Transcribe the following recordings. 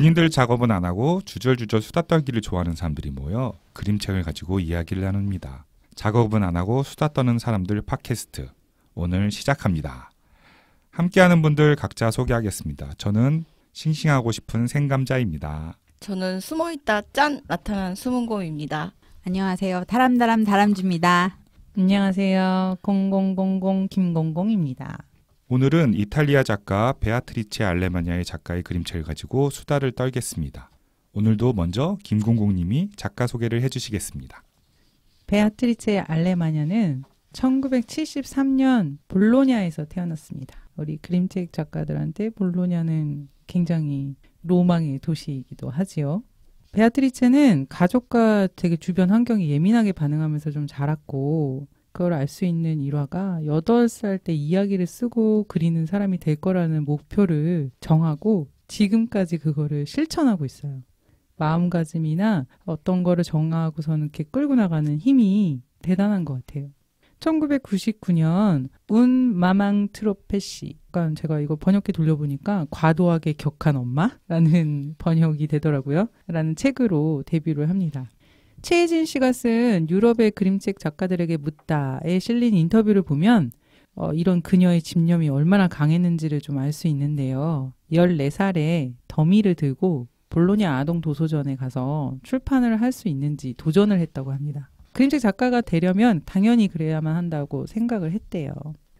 본인들 작업은 안 하고 주절주절 수다 떨기를 좋아하는 사람들이 모여 그림책을 가지고 이야기를 나눕니다. 작업은 안 하고 수다 떠는 사람들 팟캐스트 오늘 시작합니다. 함께하는 분들 각자 소개하겠습니다. 저는 싱싱하고 싶은 생감자입니다. 저는 숨어있다 짠 나타난 숨은곰입니다. 안녕하세요. 다람다람 다람쥐입니다. 안녕하세요. 0000 김공공입니다. 오늘은 이탈리아 작가 베아트리체 알레마냐의 작가의 그림책을 가지고 수다를 떨겠습니다. 오늘도 먼저 김공공님이 작가 소개를 해주시겠습니다. 베아트리체 알레마냐는 1973년 볼로냐에서 태어났습니다. 우리 그림책 작가들한테 볼로냐는 굉장히 로망의 도시이기도 하지요. 베아트리체는 가족과 되게 주변 환경에 예민하게 반응하면서 좀 자랐고 그걸 알 수 있는 일화가 8살 때 이야기를 쓰고 그리는 사람이 될 거라는 목표를 정하고 지금까지 그거를 실천하고 있어요. 마음가짐이나 어떤 거를 정하고서는 이렇게 끌고 나가는 힘이 대단한 것 같아요. 1999년 운 마망 트로페시, 그러니까 제가 이거 번역기 돌려보니까 과도하게 격한 엄마라는 번역이 되더라고요. 라는 책으로 데뷔를 합니다. 최혜진 씨가 쓴 유럽의 그림책 작가들에게 묻다에 실린 인터뷰를 보면 이런 그녀의 집념이 얼마나 강했는지를 좀 알 수 있는데요. 14살에 더미를 들고 볼로냐 아동 도서전에 가서 출판을 할 수 있는지 도전을 했다고 합니다. 그림책 작가가 되려면 당연히 그래야만 한다고 생각을 했대요.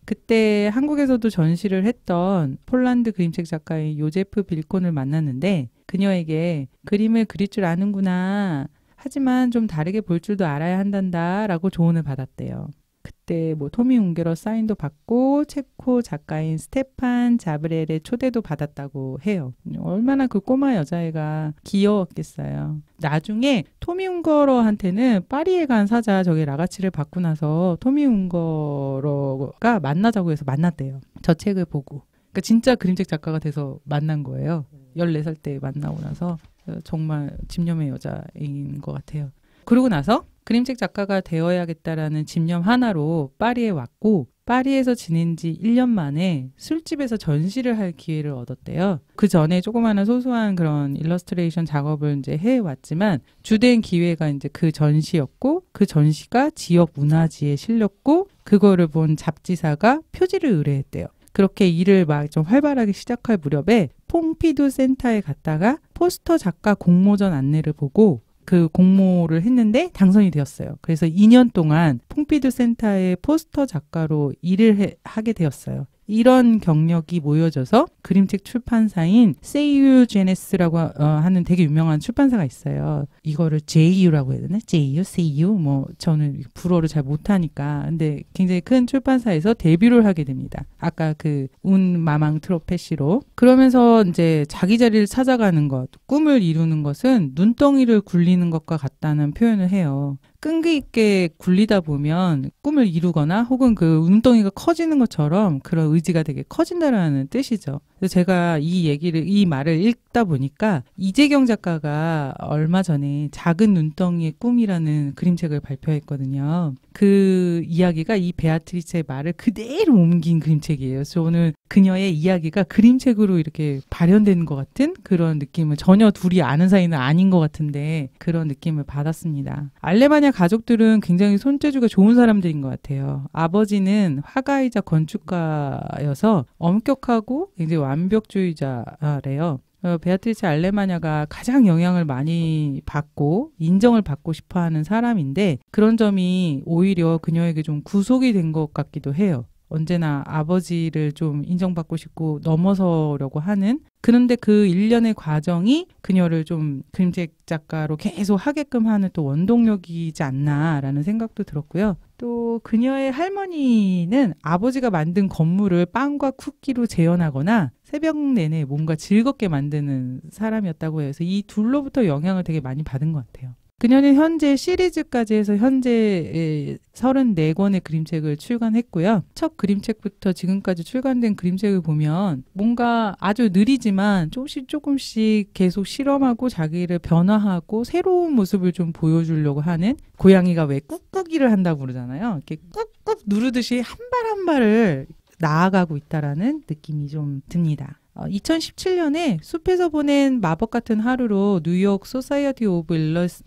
그때 한국에서도 전시를 했던 폴란드 그림책 작가인 요제프 빌콘을 만났는데 그녀에게 그림을 그릴 줄 아는구나, 하지만 좀 다르게 볼 줄도 알아야 한단다 라고 조언을 받았대요. 그때 토미 웅거러 사인도 받고 체코 작가인 스테판 자브렐의 초대도 받았다고 해요. 얼마나 그 꼬마 여자애가 귀여웠겠어요. 나중에 토미 웅거러한테는 파리에 간 사자 저기 라가치를 받고 나서 토미 웅거러가 만나자고 해서 만났대요. 저 책을 보고. 그러니까 진짜 그림책 작가가 돼서 만난 거예요. 14살 때 만나고 나서. 정말 집념의 여자인 것 같아요. 그러고 나서 그림책 작가가 되어야겠다라는 집념 하나로 파리에 왔고 파리에서 지낸 지 1년 만에 술집에서 전시를 할 기회를 얻었대요. 그 전에 조그마한 소소한 그런 일러스트레이션 작업을 이제 해왔지만 주된 기회가 이제 그 전시였고 그 전시가 지역 문화지에 실렸고 그거를 본 잡지사가 표지를 의뢰했대요. 그렇게 일을 막 좀 활발하게 시작할 무렵에 퐁피두 센터에 갔다가 포스터 작가 공모전 안내를 보고 그 공모를 했는데 당선이 되었어요. 그래서 2년 동안 퐁피두 센터의 포스터 작가로 일을 하게 되었어요. 이런 경력이 모여져서 그림책 출판사인 세이유 제네스라고 하는 되게 유명한 출판사가 있어요. 이거를 JU라고 해야 되나? JU, 세이유? 뭐 저는 불어를 잘 못하니까. 근데 굉장히 큰 출판사에서 데뷔를 하게 됩니다. 아까 그 운 마망 트로페시로. 그러면서 이제 자기 자리를 찾아가는 것, 꿈을 이루는 것은 눈덩이를 굴리는 것과 같다는 표현을 해요. 끈기 있게 굴리다 보면 꿈을 이루거나 혹은 그 눈덩이가 커지는 것처럼 그런 의지가 되게 커진다라는 뜻이죠. 그래서 제가 이 말을 읽다 보니까 이재경 작가가 얼마 전에 작은 눈덩이의 꿈이라는 그림책을 발표했거든요. 그 이야기가 이 베아트리체의 말을 그대로 옮긴 그림책이에요. 저는 그녀의 이야기가 그림책으로 이렇게 발현된 것 같은 그런 느낌을, 전혀 둘이 아는 사이는 아닌 것 같은데 그런 느낌을 받았습니다. 알레마냐 가족들은 굉장히 손재주가 좋은 사람들인 것 같아요. 아버지는 화가이자 건축가여서 엄격하고 굉장히 완벽주의자래요. 베아트리체 알레마냐가 가장 영향을 많이 받고 인정을 받고 싶어하는 사람인데 그런 점이 오히려 그녀에게 좀 구속이 된 것 같기도 해요. 언제나 아버지를 좀 인정받고 싶고 넘어서려고 하는, 그런데 그 일련의 과정이 그녀를 좀 그림책 작가로 계속 하게끔 하는 또 원동력이지 않나라는 생각도 들었고요. 또 그녀의 할머니는 아버지가 만든 건물을 빵과 쿠키로 재현하거나 새벽 내내 뭔가 즐겁게 만드는 사람이었다고 해서 이 둘로부터 영향을 되게 많이 받은 것 같아요. 그녀는 현재 시리즈까지 해서 현재 34권의 그림책을 출간했고요. 첫 그림책부터 지금까지 출간된 그림책을 보면 뭔가 아주 느리지만 조금씩 계속 실험하고 자기를 변화하고 새로운 모습을 좀 보여주려고 하는, 고양이가 왜 꾹꾹이를 한다고 그러잖아요. 이렇게 꾹꾹 누르듯이 한 발 한 발을 나아가고 있다라는 느낌이 좀 듭니다. 2017년에 숲에서 보낸 마법 같은 하루로 뉴욕 소사이어티 오브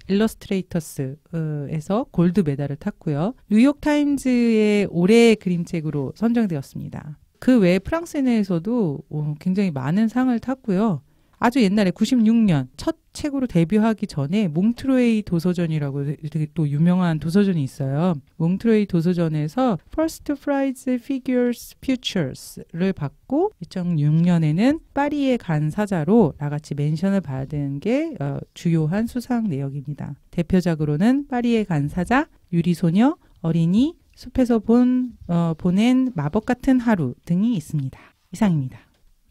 일러스트레이터스에서 골드 메달을 탔고요. 뉴욕타임즈의 올해의 그림책으로 선정되었습니다. 그 외에 프랑스 내에서도 굉장히 많은 상을 탔고요. 아주 옛날에 96년 첫 책으로 데뷔하기 전에 몽트로이 도서전이라고 되게 또 유명한 도서전이 있어요. 몽트로이 도서전에서 First Prize Figures Futures를 받고 2006년에는 파리에 간 사자로 나같이 멘션을 받은 게 주요한 수상 내역입니다. 대표작으로는 파리에 간 사자, 유리소녀, 어린이, 숲에서 보낸 마법 같은 하루 등이 있습니다. 이상입니다.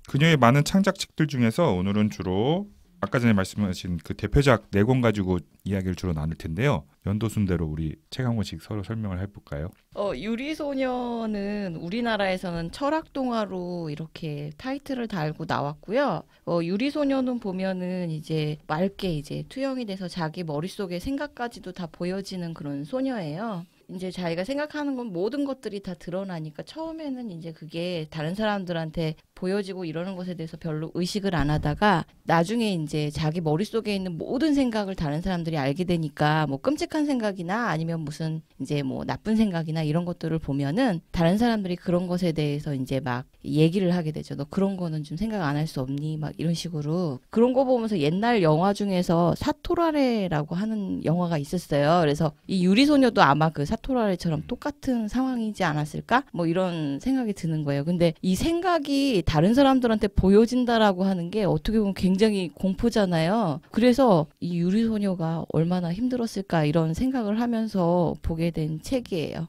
그녀의 많은 창작책들 중에서 오늘은 주로 아까 전에 말씀하신 그 대표작 4권 가지고 이야기를 주로 나눌 텐데요. 연도 순대로 우리 책 한 권씩 서로 설명을 해볼까요? 유리소녀는 우리나라에서는 철학 동화로 이렇게 타이틀을 달고 나왔고요. 유리소녀는 보면은 이제 맑게 이제 투영이 돼서 자기 머릿속의 생각까지도 다 보여지는 그런 소녀예요. 이제 자기가 생각하는 건 모든 것들이 다 드러나니까 처음에는 이제 그게 다른 사람들한테 보여지고 이러는 것에 대해서 별로 의식을 안 하다가 나중에 이제 자기 머릿속에 있는 모든 생각을 다른 사람들이 알게 되니까 뭐 끔찍한 생각이나 아니면 무슨 이제 뭐 나쁜 생각이나 이런 것들을 보면은 다른 사람들이 그런 것에 대해서 이제 막 얘기를 하게 되죠. 너 그런 거는 좀 생각 안 할 수 없니? 막 이런 식으로. 그런 거 보면서 옛날 영화 중에서 사토라레라고 하는 영화가 있었어요. 그래서 이 유리소녀도 아마 그 사토라레처럼 똑같은 상황이지 않았을까? 뭐 이런 생각이 드는 거예요. 근데 이 생각이 다른 사람들한테 보여진다라고 하는 게 어떻게 보면 굉장히 공포잖아요. 그래서 이 유리소녀가 얼마나 힘들었을까 이런 생각을 하면서 보게 된 책이에요.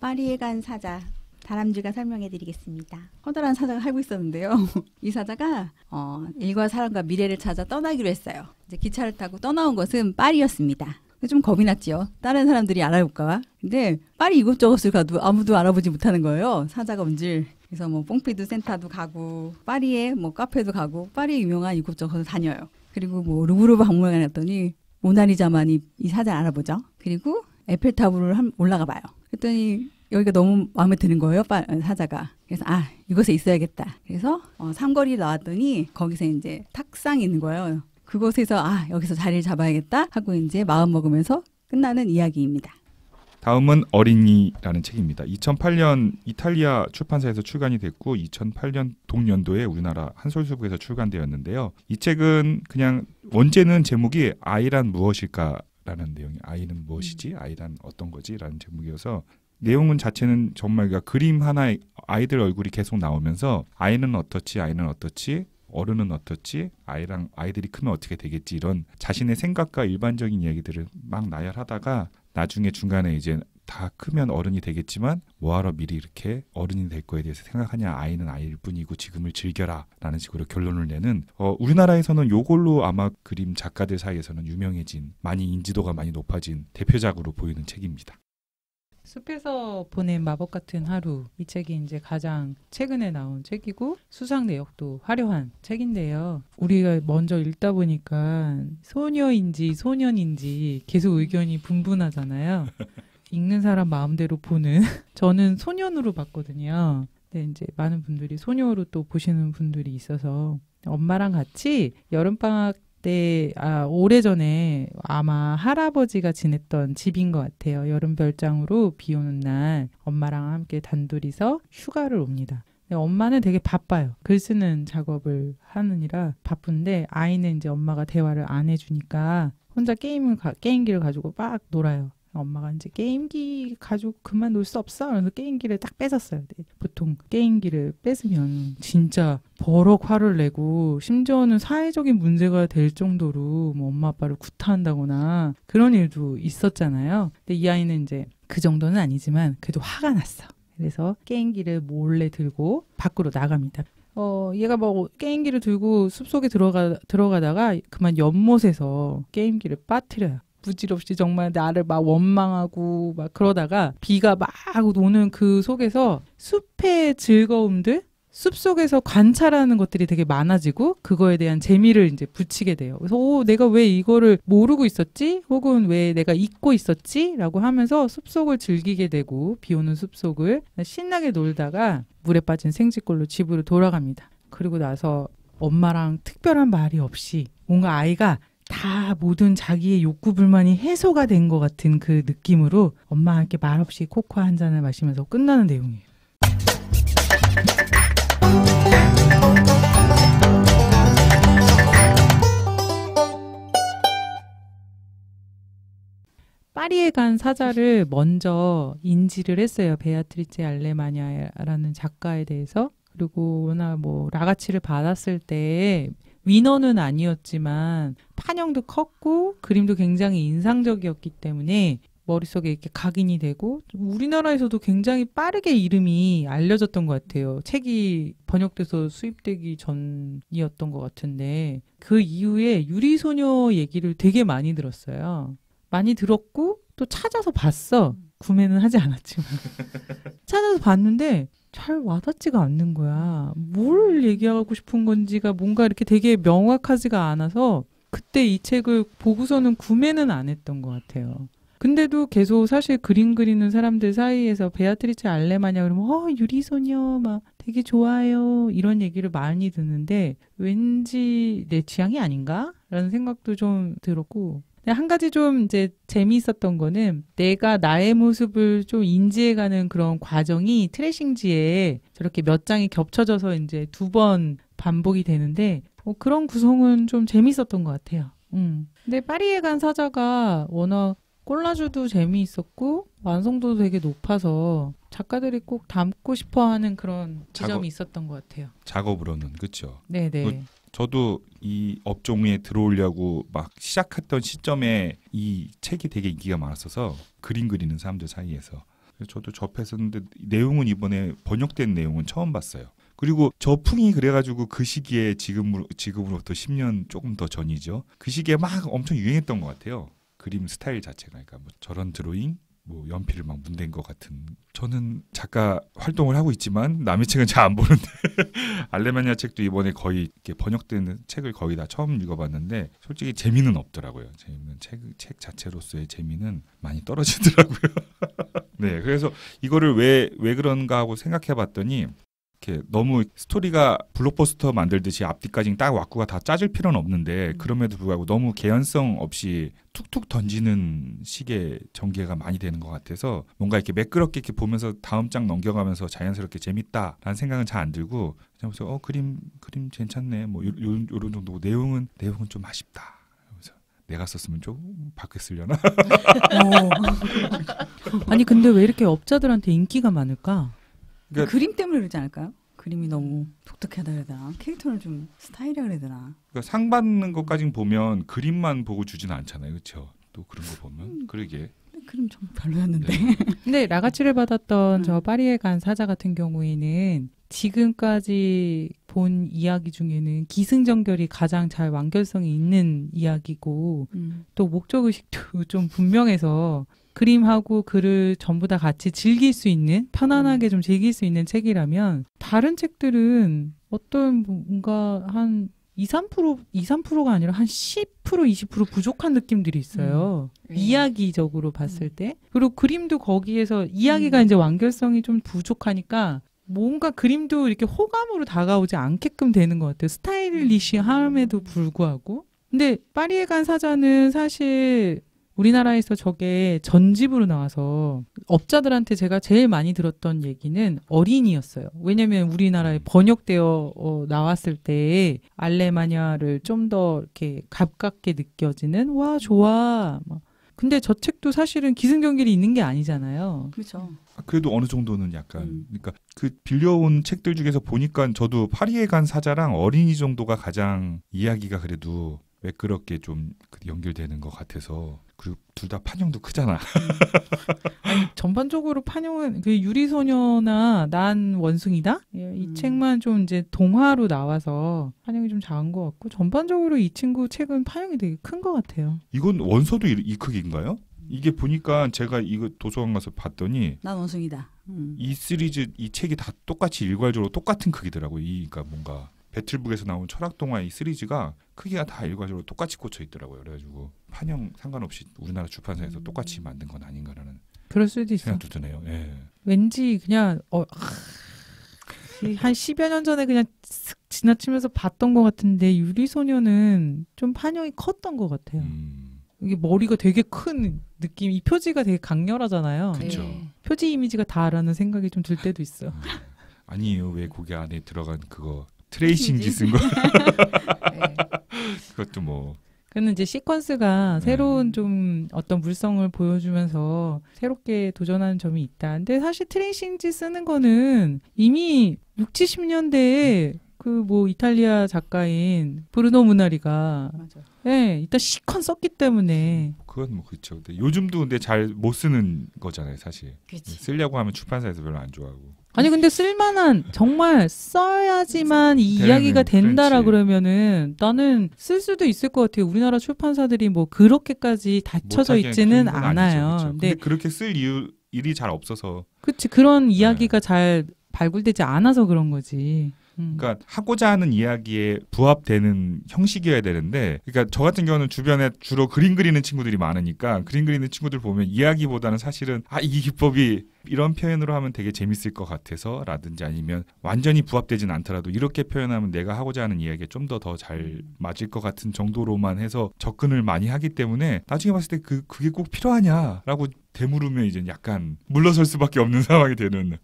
파리에 간 사자. 다람쥐가 설명해드리겠습니다. 커다란 사자가 살고 있었는데요. 이 사자가 일과 사랑과 미래를 찾아 떠나기로 했어요. 이제 기차를 타고 떠나온 것은 파리였습니다. 좀 겁이 났지요. 다른 사람들이 알아볼까. 근데 파리 이곳저곳을 가도 아무도 알아보지 못하는 거예요. 사자가 온줄. 그래서 뭐 퐁피두 센터도 가고 파리에 뭐 카페도 가고 파리에 유명한 이곳저곳을 다녀요. 그리고 뭐 루브르 박물관에 갔더니 모나리자만이 이 사자를 알아보죠. 그리고 에펠탑으로 올라가 봐요. 그랬더니 여기가 너무 마음에 드는 거예요. 사자가. 그래서 아 이곳에 있어야겠다. 그래서 삼거리 나왔더니 거기서 이제 탁상이 있는 거예요. 그곳에서 아 여기서 자리를 잡아야겠다 하고 이제 마음먹으면서 끝나는 이야기입니다. 다음은 어린이라는 책입니다. 2008년 이탈리아 출판사에서 출간이 됐고 2008년 동년도에 우리나라 한솔수북에서 출간되었는데요. 이 책은 그냥 원제는 제목이 아이란 무엇일까 라는 내용이 아이는 무엇이지? 아이란 어떤 거지? 라는 제목이어서 내용은 자체는 정말 그림 하나에 아이들 얼굴이 계속 나오면서 아이는 어떻지? 아이는 어떻지? 어른은 어떻지? 아이들이 크면 어떻게 되겠지? 이런 자신의 생각과 일반적인 얘기들을 막 나열하다가 나중에 중간에 이제 다 크면 어른이 되겠지만 뭐하러 미리 이렇게 어른이 될 거에 대해서 생각하냐. 아이는 아이일 뿐이고 지금을 즐겨라 라는 식으로 결론을 내는 우리나라에서는 요걸로 아마 그림 작가들 사이에서는 유명해진 많이 인지도가 많이 높아진 대표작으로 보이는 책입니다. 숲에서 보낸 마법 같은 하루 이 책이 이제 가장 최근에 나온 책이고 수상 내역도 화려한 책인데요. 우리가 먼저 읽다 보니까 소녀인지 소년인지 계속 의견이 분분하잖아요. 읽는 사람 마음대로 보는 저는 소년으로 봤거든요. 근데 이제 많은 분들이 소녀로 또 보시는 분들이 있어서 엄마랑 같이 여름방학 때 오래전에 아마 할아버지가 지냈던 집인 것 같아요. 여름별장으로 비 오는 날 엄마랑 함께 단둘이서 휴가를 옵니다. 근데 엄마는 되게 바빠요. 글 쓰는 작업을 하느니라 바쁜데 아이는 이제 엄마가 대화를 안 해주니까 혼자 게임기를 가지고 막 놀아요. 엄마가 이제 게임기 가지고 그만 놀 수 없어? 그래서 게임기를 딱 뺏었어요. 보통 게임기를 뺏으면 진짜 버럭 화를 내고 심지어는 사회적인 문제가 될 정도로 뭐 엄마 아빠를 구타한다거나 그런 일도 있었잖아요. 근데 이 아이는 이제 그 정도는 아니지만 그래도 화가 났어. 그래서 게임기를 몰래 들고 밖으로 나갑니다. 얘가 뭐 게임기를 들고 숲속에 들어가다가 그만 연못에서 게임기를 빠뜨려요. 부질없이 정말 나를 막 원망하고 막 그러다가 비가 막 오는 그 속에서 숲의 즐거움들, 숲속에서 관찰하는 것들이 되게 많아지고 그거에 대한 재미를 이제 붙이게 돼요. 그래서 내가 왜 이거를 모르고 있었지? 혹은 왜 내가 잊고 있었지? 라고 하면서 숲속을 즐기게 되고 비 오는 숲속을 신나게 놀다가 물에 빠진 생쥐꼴로 집으로 돌아갑니다. 그리고 나서 엄마랑 특별한 말이 없이 뭔가 아이가 다 모든 자기의 욕구 불만이 해소가 된 것 같은 그 느낌으로 엄마한테 말없이 코코아 한 잔을 마시면서 끝나는 내용이에요. 파리에 간 사자를 먼저 인지를 했어요. 베아트리체 알레마냐라는 작가에 대해서. 그리고 워낙 뭐 라가치를 받았을 때 위너는 아니었지만 판형도 컸고 그림도 굉장히 인상적이었기 때문에 머릿속에 이렇게 각인이 되고, 우리나라에서도 굉장히 빠르게 이름이 알려졌던 것 같아요. 책이 번역돼서 수입되기 전이었던 것 같은데 그 이후에 유리소녀 얘기를 되게 많이 들었어요. 많이 들었고 또 찾아서 봤어. 구매는 하지 않았지만 찾아서 봤는데 잘 와닿지가 않는 거야. 뭘 얘기하고 싶은 건지가 뭔가 이렇게 되게 명확하지가 않아서 그때 이 책을 보고서는 구매는 안 했던 것 같아요. 근데도 계속 사실 그림 그리는 사람들 사이에서 베아트리체 알레마냐 그러면 유리소녀 막 되게 좋아요 이런 얘기를 많이 듣는데 왠지 내 취향이 아닌가? 라는 생각도 좀 들었고, 한 가지 좀 이제 재미있었던 거는 내가 나의 모습을 좀 인지해가는 그런 과정이 트레싱지에 저렇게 몇 장이 겹쳐져서 이제 두 번 반복이 되는데 그런 구성은 좀 재미있었던 것 같아요. 근데 파리에 간 사자가 워낙 콜라주도 재미있었고 완성도도 되게 높아서 작가들이 꼭 담고 싶어하는 그런 지점이 있었던 것 같아요. 작업으로는 그렇죠. 네네. 저도 이 업종에 들어오려고 막 시작했던 시점에 이 책이 되게 인기가 많았어서 그림 그리는 사람들 사이에서 저도 접했었는데 내용은 이번에 번역된 내용은 처음 봤어요. 그리고 저풍이 그래가지고 그 시기에 지금으로부터 10년 조금 더 전이죠. 그 시기에 막 엄청 유행했던 것 같아요. 그림 스타일 자체가. 그러니까 뭐 저런 드로잉? 뭐 연필을 막 문댄 것 같은. 저는 작가 활동을 하고 있지만 남의 책은 잘 안 보는데 알레마냐 책도 이번에 거의 이렇게 번역된 책을 거의 다 처음 읽어봤는데 솔직히 재미는 없더라고요. 재미는 책 자체로서의 재미는 많이 떨어지더라고요. 네, 그래서 이거를 왜 그런가 하고 생각해봤더니 이렇게 너무 스토리가 블록버스터 만들듯이 앞뒤까지 딱 왁구가 다 짜질 필요는 없는데 그럼에도 불구하고 너무 개연성 없이 툭툭 던지는 식의 전개가 많이 되는 것 같아서 뭔가 이렇게 매끄럽게 이렇게 보면서 다음 장 넘겨가면서 자연스럽게 재밌다라는 생각은 잘 안 들고 그냥 그림 괜찮네 뭐 요런 정도고 내용은 좀 아쉽다. 내가 썼으면 좀 바뀌었으려나? 아니 근데 왜 이렇게 업자들한테 인기가 많을까? 그러니까 그림 때문에 그러지 않을까요? 그림이 너무 독특하다 그래야 되나? 캐릭터를 좀 스타일이라 그래야 되나? 그러니까 상 받는 것까진 보면 그림만 보고 주진 않잖아요. 그렇죠? 또 그런 거 보면 그러게. 그림 좀 별로였는데. 네. 근데 라가치를 받았던 저 파리에 간 사자 같은 경우에는 지금까지 본 이야기 중에는 기승전결이 가장 잘 완결성이 있는 이야기고 또 목적의식도 좀 분명해서 그림하고 글을 전부 다 같이 즐길 수 있는, 편안하게 좀 즐길 수 있는 책이라면 다른 책들은 어떤 뭔가 한 2~3%가 아니라 한 10%, 20% 부족한 느낌들이 있어요. 이야기적으로 봤을 때. 그리고 그림도 거기에서 이야기가 이제 완결성이 좀 부족하니까 뭔가 그림도 이렇게 호감으로 다가오지 않게끔 되는 것 같아요. 스타일리시함에도 불구하고. 근데 파리에 간 사자는 사실 우리나라에서 저게 전집으로 나와서 업자들한테 제가 제일 많이 들었던 얘기는 어린이였어요. 왜냐면 우리나라에 번역되어 나왔을 때 알레마냐를 좀 더 이렇게 가깝게 느껴지는 와 좋아. 막. 근데 저 책도 사실은 기승전결이 있는 게 아니잖아요. 그렇죠. 그래도 어느 정도는 약간 그러니까 그 빌려온 책들 중에서 보니까 저도 파리에 간 사자랑 어린이 정도가 가장 이야기가 그래도 매끄럽게 좀 연결되는 것 같아서. 그리고 둘 다 판형도 크잖아. 아니, 전반적으로 판형은 그 유리소녀나 난 원숭이다? 이 책만 좀 이제 동화로 나와서 판형이 좀 작은 것 같고 전반적으로 이 친구 책은 판형이 되게 큰 것 같아요. 이건 원서도 이 크기인가요? 이게 보니까 제가 이거 도서관 가서 봤더니 난 원숭이다. 이 시리즈 이 책이 다 똑같이 일괄적으로 똑같은 크기더라고요. 그러니까 뭔가 배틀북에서 나온 철학동화 이 시리즈가 크기가 다 일괄적으로 똑같이 꽂혀 있더라고요. 그래가지고 판형 상관없이 우리나라 출판사에서 똑같이 만든 건 아닌가라는 그럴 수도 생각도 드네요. 예. 왠지 그냥 한 10여 년 전에 그냥 슥 지나치면서 봤던 것 같은데 유리소녀는 좀 판형이 컸던 것 같아요. 이게 머리가 되게 큰 느낌, 이 표지가 되게 강렬하잖아요. 그렇죠. 네. 표지 이미지가 다라는 생각이 좀 들 때도 있어. 아니에요. 왜 거기 안에 들어간 그거 트레이싱지 쓴 거. 네. 그것도 뭐. 근데 이제 시퀀스가 새로운 좀 어떤 물성을 보여주면서 새롭게 도전하는 점이 있다. 근데 사실 트레이싱지 쓰는 거는 이미 60, 70년대에 그 뭐 이탈리아 작가인 브루노 무나리가 예, 일단 시퀀 썼기 때문에 그건 뭐 그렇죠. 근데 요즘도 근데 잘 못 쓰는 거잖아요, 사실. 그치. 쓰려고 하면 출판사에서 별로 안 좋아하고. 아니 근데 쓸만한 정말 써야지만 이 이야기가 된다라 그러면은 나는 쓸 수도 있을 것 같아요. 우리나라 출판사들이 뭐 그렇게까지 닫혀져 있지는 않아요. 아니죠, 근데 그렇게 쓸 일이 잘 없어서. 그치, 그런 이야기가 잘 발굴되지 않아서 그런 거지. 그러니까 하고자 하는 이야기에 부합되는 형식이어야 되는데, 그러니까 저 같은 경우는 주변에 주로 그림 그리는 친구들이 많으니까 그림 그리는 친구들 보면 이야기보다는 사실은 아, 이 기법이 이런 표현으로 하면 되게 재밌을 것 같아서 라든지 아니면 완전히 부합되진 않더라도 이렇게 표현하면 내가 하고자 하는 이야기에 좀 더 잘 맞을 것 같은 정도로만 해서 접근을 많이 하기 때문에 나중에 봤을 때 그게 꼭 필요하냐라고 되물으면 이제 약간 물러설 수밖에 없는 상황이 되는,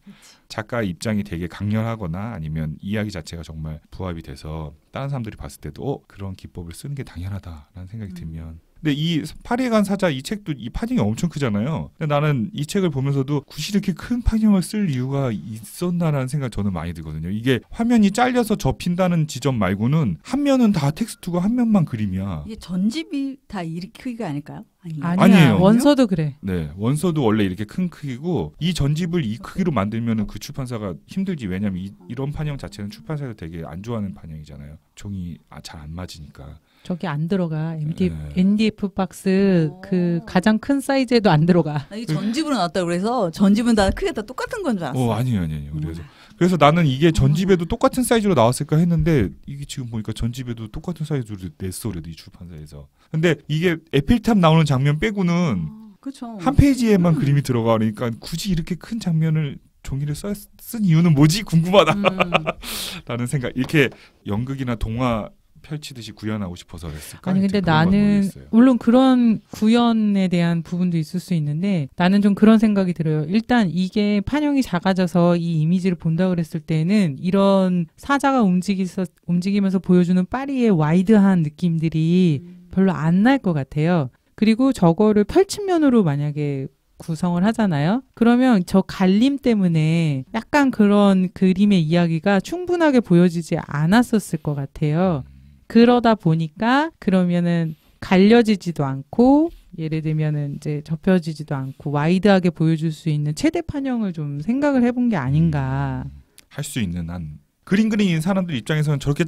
작가 입장이 되게 강렬하거나 아니면 이야기 자체가 정말 부합이 돼서 다른 사람들이 봤을 때도 그런 기법을 쓰는 게 당연하다라는 생각이 들면. 근데 이 파리에 간 사자 이 책도 이 파딩이 엄청 크잖아요. 근데 나는 이 책을 보면서도 굳이 이렇게 큰 파딩을 쓸 이유가 있었나라는 생각 저는 많이 들거든요. 이게 화면이 잘려서 접힌다는 지점 말고는 한 면은 다 텍스트고 한 면만 그림이야. 이게 전집이 다 이렇게 크기가 아닐까요? 아니에요. 원서도 그래. 네, 원서도 원래 이렇게 큰 크기고 이 전집을 이 크기로 만들면은 그 출판사가 힘들지. 왜냐면 이런 판형 자체는 출판사에서 되게 안 좋아하는 판형이잖아요. 종이 잘 안 맞으니까. 저기 안 들어가. NDF 박스 그 가장 큰 사이즈에도 안 들어가. 이 전집으로 나왔다 그래서 전집은 다 크게 다 똑같은 건 줄 알았어. 아니에요. 그래서 나는 이게 전집에도 똑같은 사이즈로 나왔을까 했는데 이게 지금 보니까 전집에도 똑같은 사이즈로 냈어, 그래도 이 출판사에서. 근데 이게 에필탑 나오는 장면 빼고는 그쵸. 한 페이지에만 그림이 들어가. 그러니까 굳이 이렇게 큰 장면을 종이를 쓴 이유는 뭐지? 궁금하다. 라는 생각. 이렇게 연극이나 동화 펼치듯이 구현하고 싶어서 그랬을까? 아니 근데 나는 물론 그런 구현에 대한 부분도 있을 수 있는데 나는 좀 그런 생각이 들어요. 일단 이게 판형이 작아져서 이 이미지를 본다 그랬을 때는 이런 사자가 움직이면서 보여주는 파리의 와이드한 느낌들이 별로 안 날 것 같아요. 그리고 저거를 펼친 면으로 만약에 구성을 하잖아요. 그러면 저 갈림 때문에 약간 그런 그림의 이야기가 충분하게 보여지지 않았었을 것 같아요. 그러다 보니까 그러면은 갈려지지도 않고 예를 들면은 이제 접혀지지도 않고 와이드하게 보여줄 수 있는 최대 판형을 좀 생각을 해본 게 아닌가. 할 수 있는 한. 그림 그리는 사람들 입장에서는 저렇게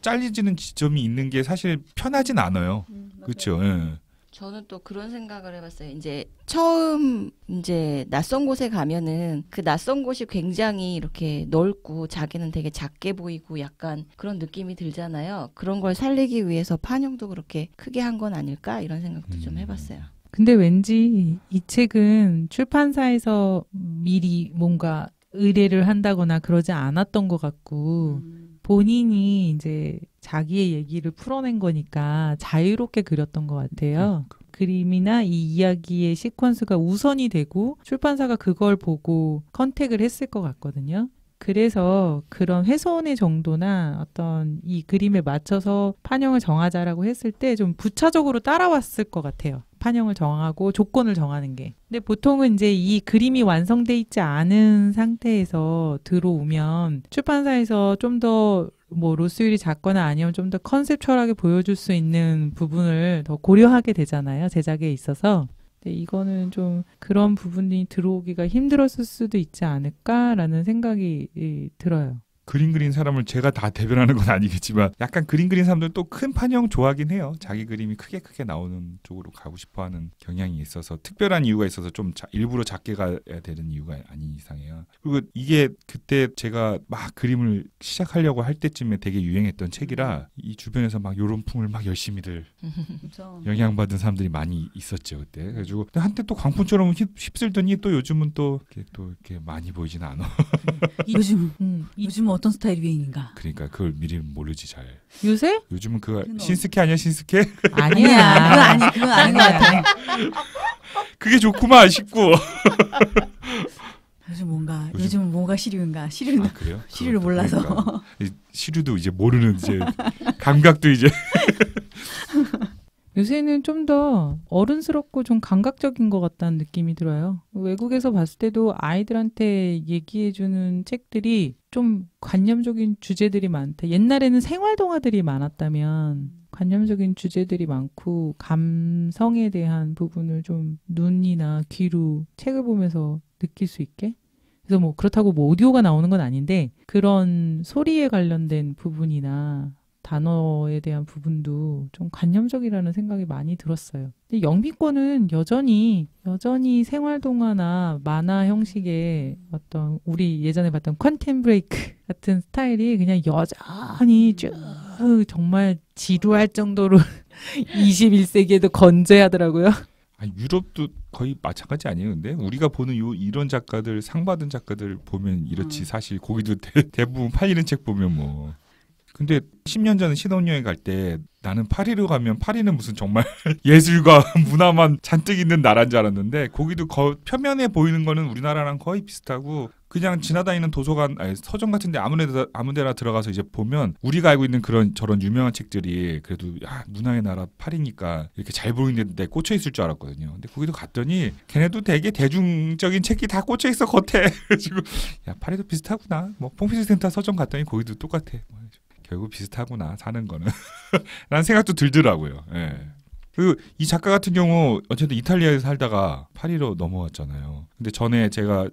잘리지는 지점이 있는 게 사실 편하진 않아요. 그렇죠. 예. 저는 또 그런 생각을 해봤어요. 이제 처음 이제 낯선 곳에 가면은 그 낯선 곳이 굉장히 이렇게 넓고 자기는 되게 작게 보이고 약간 그런 느낌이 들잖아요. 그런 걸 살리기 위해서 판형도 그렇게 크게 한 건 아닐까 이런 생각도 좀 해봤어요. 근데 왠지 이 책은 출판사에서 미리 뭔가 의뢰를 한다거나 그러지 않았던 것 같고 본인이 이제 자기의 얘기를 풀어낸 거니까 자유롭게 그렸던 것 같아요. 그림이나 이 이야기의 시퀀스가 우선이 되고 출판사가 그걸 보고 컨택을 했을 것 같거든요. 그래서 그런 훼손의 정도나 어떤 이 그림에 맞춰서 판형을 정하자라고 했을 때 좀 부차적으로 따라왔을 것 같아요. 판형을 정하고 조건을 정하는 게. 근데 보통은 이제 이 그림이 완성돼 있지 않은 상태에서 들어오면 출판사에서 좀 더 뭐 로스율이 작거나 아니면 좀 더 컨셉츄얼하게 보여줄 수 있는 부분을 더 고려하게 되잖아요, 제작에 있어서. 근데 이거는 좀 그런 부분이 들어오기가 힘들었을 수도 있지 않을까라는 생각이 들어요. 그림 그린 사람을 제가 다 대변하는 건 아니겠지만 약간 그림 그린 사람들은 또 큰 판형 좋아하긴 해요. 자기 그림이 크게 나오는 쪽으로 가고 싶어하는 경향이 있어서 특별한 이유가 있어서 좀 일부러 작게 가야 되는 이유가 아닌 이상해요. 그리고 이게 그때 제가 막 그림을 시작하려고 할 때쯤에 되게 유행했던 책이라 이 주변에서 막 요런 풍을 막 열심히들 영향받은 사람들이 많이 있었죠, 그때. 그래가지고 한때 또 광풍처럼 휩쓸더니 또 요즘은 또 이렇게 많이 보이진 않아. 요즘 어떤 어떤 스타일 유행인가. 그러니까 그걸 미리 모르지 잘. 요새? 요즘은 그 신스케 아니야 신스케? 아니야. 그건 아니야. 그게 좋구만 싶고. 요즘 뭔가 시류인가 시류는 아, 그래요? 시류를 몰라서 그러니까. 시류도 이제 모르는 이제 감각도 이제 요새는 좀 더 어른스럽고 좀 감각적인 것 같다는 느낌이 들어요. 외국에서 봤을 때도 아이들한테 얘기해주는 책들이 좀 관념적인 주제들이 많대. 옛날에는 생활동화들이 많았다면 관념적인 주제들이 많고 감성에 대한 부분을 좀 눈이나 귀로 책을 보면서 느낄 수 있게. 그래서 뭐 그렇다고 뭐 오디오가 나오는 건 아닌데 그런 소리에 관련된 부분이나 단어에 대한 부분도 좀 관념적이라는 생각이 많이 들었어요. 근데 영미권은 여전히 생활동화나 만화 형식의 어떤 우리 예전에 봤던 퀀텀 브레이크 같은 스타일이 그냥 여전히 쭉 정말 지루할 정도로 21세기에도 건재하더라고요. 유럽도 거의 마찬가지 아니에요. 근데 우리가 보는 이런 작가들 상 받은 작가들 보면 이렇지 사실 거기도 대부분 팔리는 책 보면 뭐. 근데 10년 전에 신혼여행 갈 때 나는 파리로 가면 파리는 무슨 정말 예술과 문화만 잔뜩 있는 나라인 줄 알았는데 거기도 표면에 보이는 거는 우리나라랑 거의 비슷하고 그냥 지나다니는 도서관 아니 서점 같은 데 아무 데나 들어가서 이제 보면 우리가 알고 있는 그런 저런 유명한 책들이 그래도 야, 문화의 나라 파리니까 이렇게 잘 보이는 데 꽂혀 있을 줄 알았거든요. 근데 거기도 갔더니 걔네도 되게 대중적인 책이 다 꽂혀 있어 겉에. 지금 야 파리도 비슷하구나. 뭐 퐁피두 센터 서점 갔더니 거기도 똑같아. 결국 비슷하구나 사는 거는 라는 생각도 들더라고요. 예. 그리고 이 작가 같은 경우 어쨌든 이탈리아에 살다가 파리로 넘어왔잖아요. 근데 전에 제가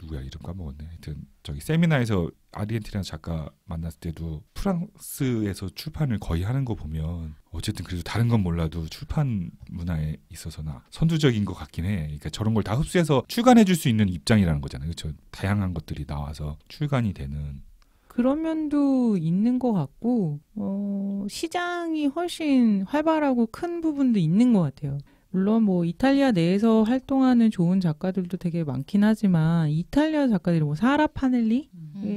누구야 이름 까먹었네. 하여튼 저기 세미나에서 아르헨티나 작가 만났을 때도 프랑스에서 출판을 거의 하는 거 보면 어쨌든 그래도 다른 건 몰라도 출판 문화에 있어서는 선두적인 것 같긴 해. 그러니까 저런 걸 다 흡수해서 출간해 줄 수 있는 입장이라는 거잖아요. 그렇죠? 다양한 것들이 나와서 출간이 되는. 그런 면도 있는 것 같고 시장이 훨씬 활발하고 큰 부분도 있는 것 같아요. 물론 뭐 이탈리아 내에서 활동하는 좋은 작가들도 되게 많긴 하지만 이탈리아 작가들이 뭐 사라 파넬리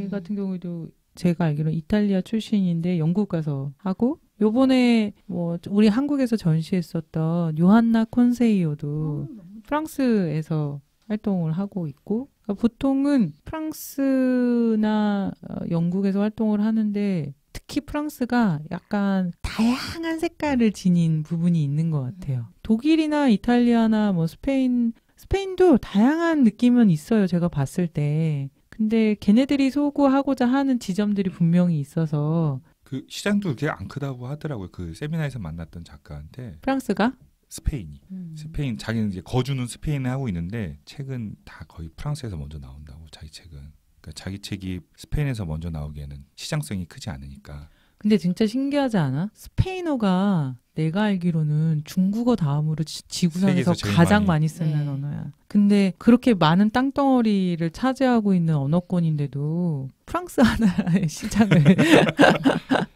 같은 경우에도 제가 알기로는 이탈리아 출신인데 영국 가서 하고 요번에 뭐 우리 한국에서 전시했었던 요한나 콘세이오도 프랑스에서 활동을 하고 있고 보통은 프랑스나 영국에서 활동을 하는데 특히 프랑스가 약간 다양한 색깔을 지닌 부분이 있는 것 같아요. 독일이나 이탈리아나 뭐 스페인도 다양한 느낌은 있어요. 제가 봤을 때. 근데 걔네들이 소구하고자 하는 지점들이 분명히 있어서 그 시장도 그렇게 안 크다고 하더라고요. 그 세미나에서 만났던 작가한테. 프랑스가? 스페인이. 스페인 자기는 이제 거주는 스페인에 하고 있는데 책은 다 거의 프랑스에서 먼저 나온다고 자기 책은. 그러니까 자기 책이 스페인에서 먼저 나오기에는 시장성이 크지 않으니까. 근데 진짜 신기하지 않아? 스페인어가 내가 알기로는 중국어 다음으로 지구상에서 가장 많이 쓰는 언어야. 근데 그렇게 많은 땅덩어리를 차지하고 있는 언어권인데도 프랑스 하나의 시장을.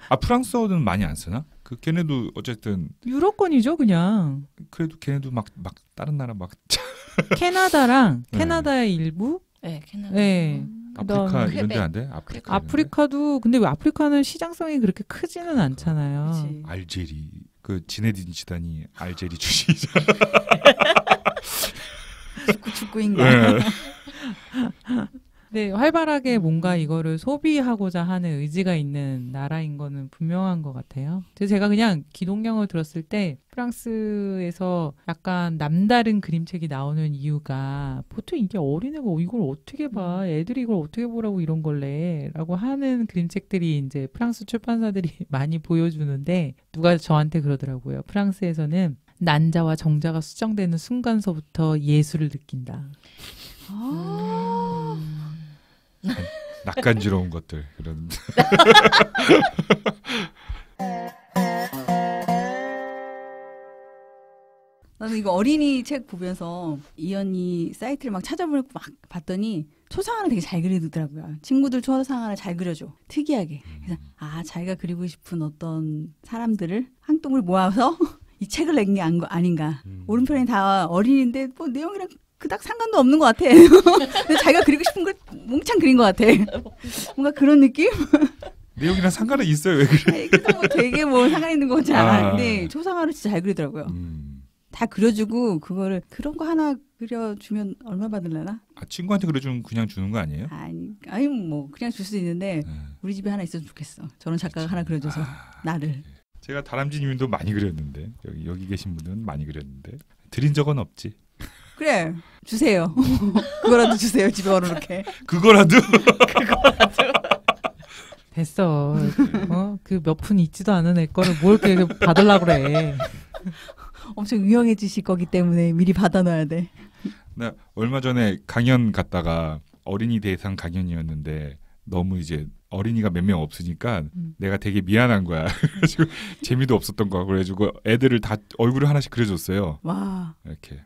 아 프랑스어는 많이 안 쓰나? 그 걔네도 어쨌든 유럽권이죠 그냥. 그래도 걔네도 막 다른 나라 막 캐나다랑 캐나다의 일부. 네 캐나다. 네. 아프리카 이런 데 안 돼? 아프리카도 근데 왜 아프리카는 시장성이 그렇게 크지는 않잖아요. 그치. 알제리 그 지네딘 지단이 알제리 출신이잖아. 축구인가? 네. 네, 활발하게 뭔가 이거를 소비하고자 하는 의지가 있는 나라인 거는 분명한 것 같아요. 제가 그냥 기동경을 들었을 때 프랑스에서 약간 남다른 그림책이 나오는 이유가 보통 이게 어린애가 이걸 어떻게 봐? 애들이 이걸 어떻게 보라고 이런 걸래? 라고 하는 그림책들이 이제 프랑스 출판사들이 많이 보여주는데 누가 저한테 그러더라고요. 프랑스에서는 난자와 정자가 수정되는 순간서부터 예술을 느낀다. 아 낯간지러운 것들 그런. 나는 이거 어린이 책 보면서 이연이 사이트를 막 찾아보고 막 봤더니 초상화를 되게 잘 그리더라고요. 친구들 초상화를 잘 그려줘. 특이하게. 그래서 아 자기가 그리고 싶은 어떤 사람들을 한동을 모아서 이 책을 낸 게 아닌가. 오른편이 다 어린인데 뭐 내용이랑 그닥 상관도 없는 것 같아. 근데 자기가 그리고 싶은 걸 몽창 그린 것 같아. 뭔가 그런 느낌? 내용이랑 상관은 있어요. 왜 그래? 그래도 뭐 되게 뭐 상관 있는 건 잘 아는데 초상화로 진짜 잘 그리더라고요. 다 그려주고 그거를 그런 거 하나 그려주면 얼마 받을려나? 아, 친구한테 그려주면 그냥 주는 거 아니에요? 아니 뭐 그냥 줄 수 있는데 우리 집에 하나 있었으면 좋겠어. 저런 작가가 그치. 하나 그려줘서 나를. 제가 다람쥐님도 많이 그렸는데 여기 계신 분은 많이 그렸는데 드린 적은 없지. 그래 주세요. 그거라도 주세요. 집에 걸어놓게. 그거라도? 그거라도. 됐어. 어? 그 몇 푼 있지도 않은 애 거를 뭘 받으려고 그래. 엄청 유명해지실 거기 때문에 미리 받아놔야 돼. 나 얼마 전에 강연 갔다가 어린이 대상 강연이었는데 너무 이제 어린이가 몇 명 없으니까 내가 되게 미안한 거야. 그래가지고 재미도 없었던 거야. 그래가지고 애들을 다 얼굴을 하나씩 그려줬어요. 와. 이렇게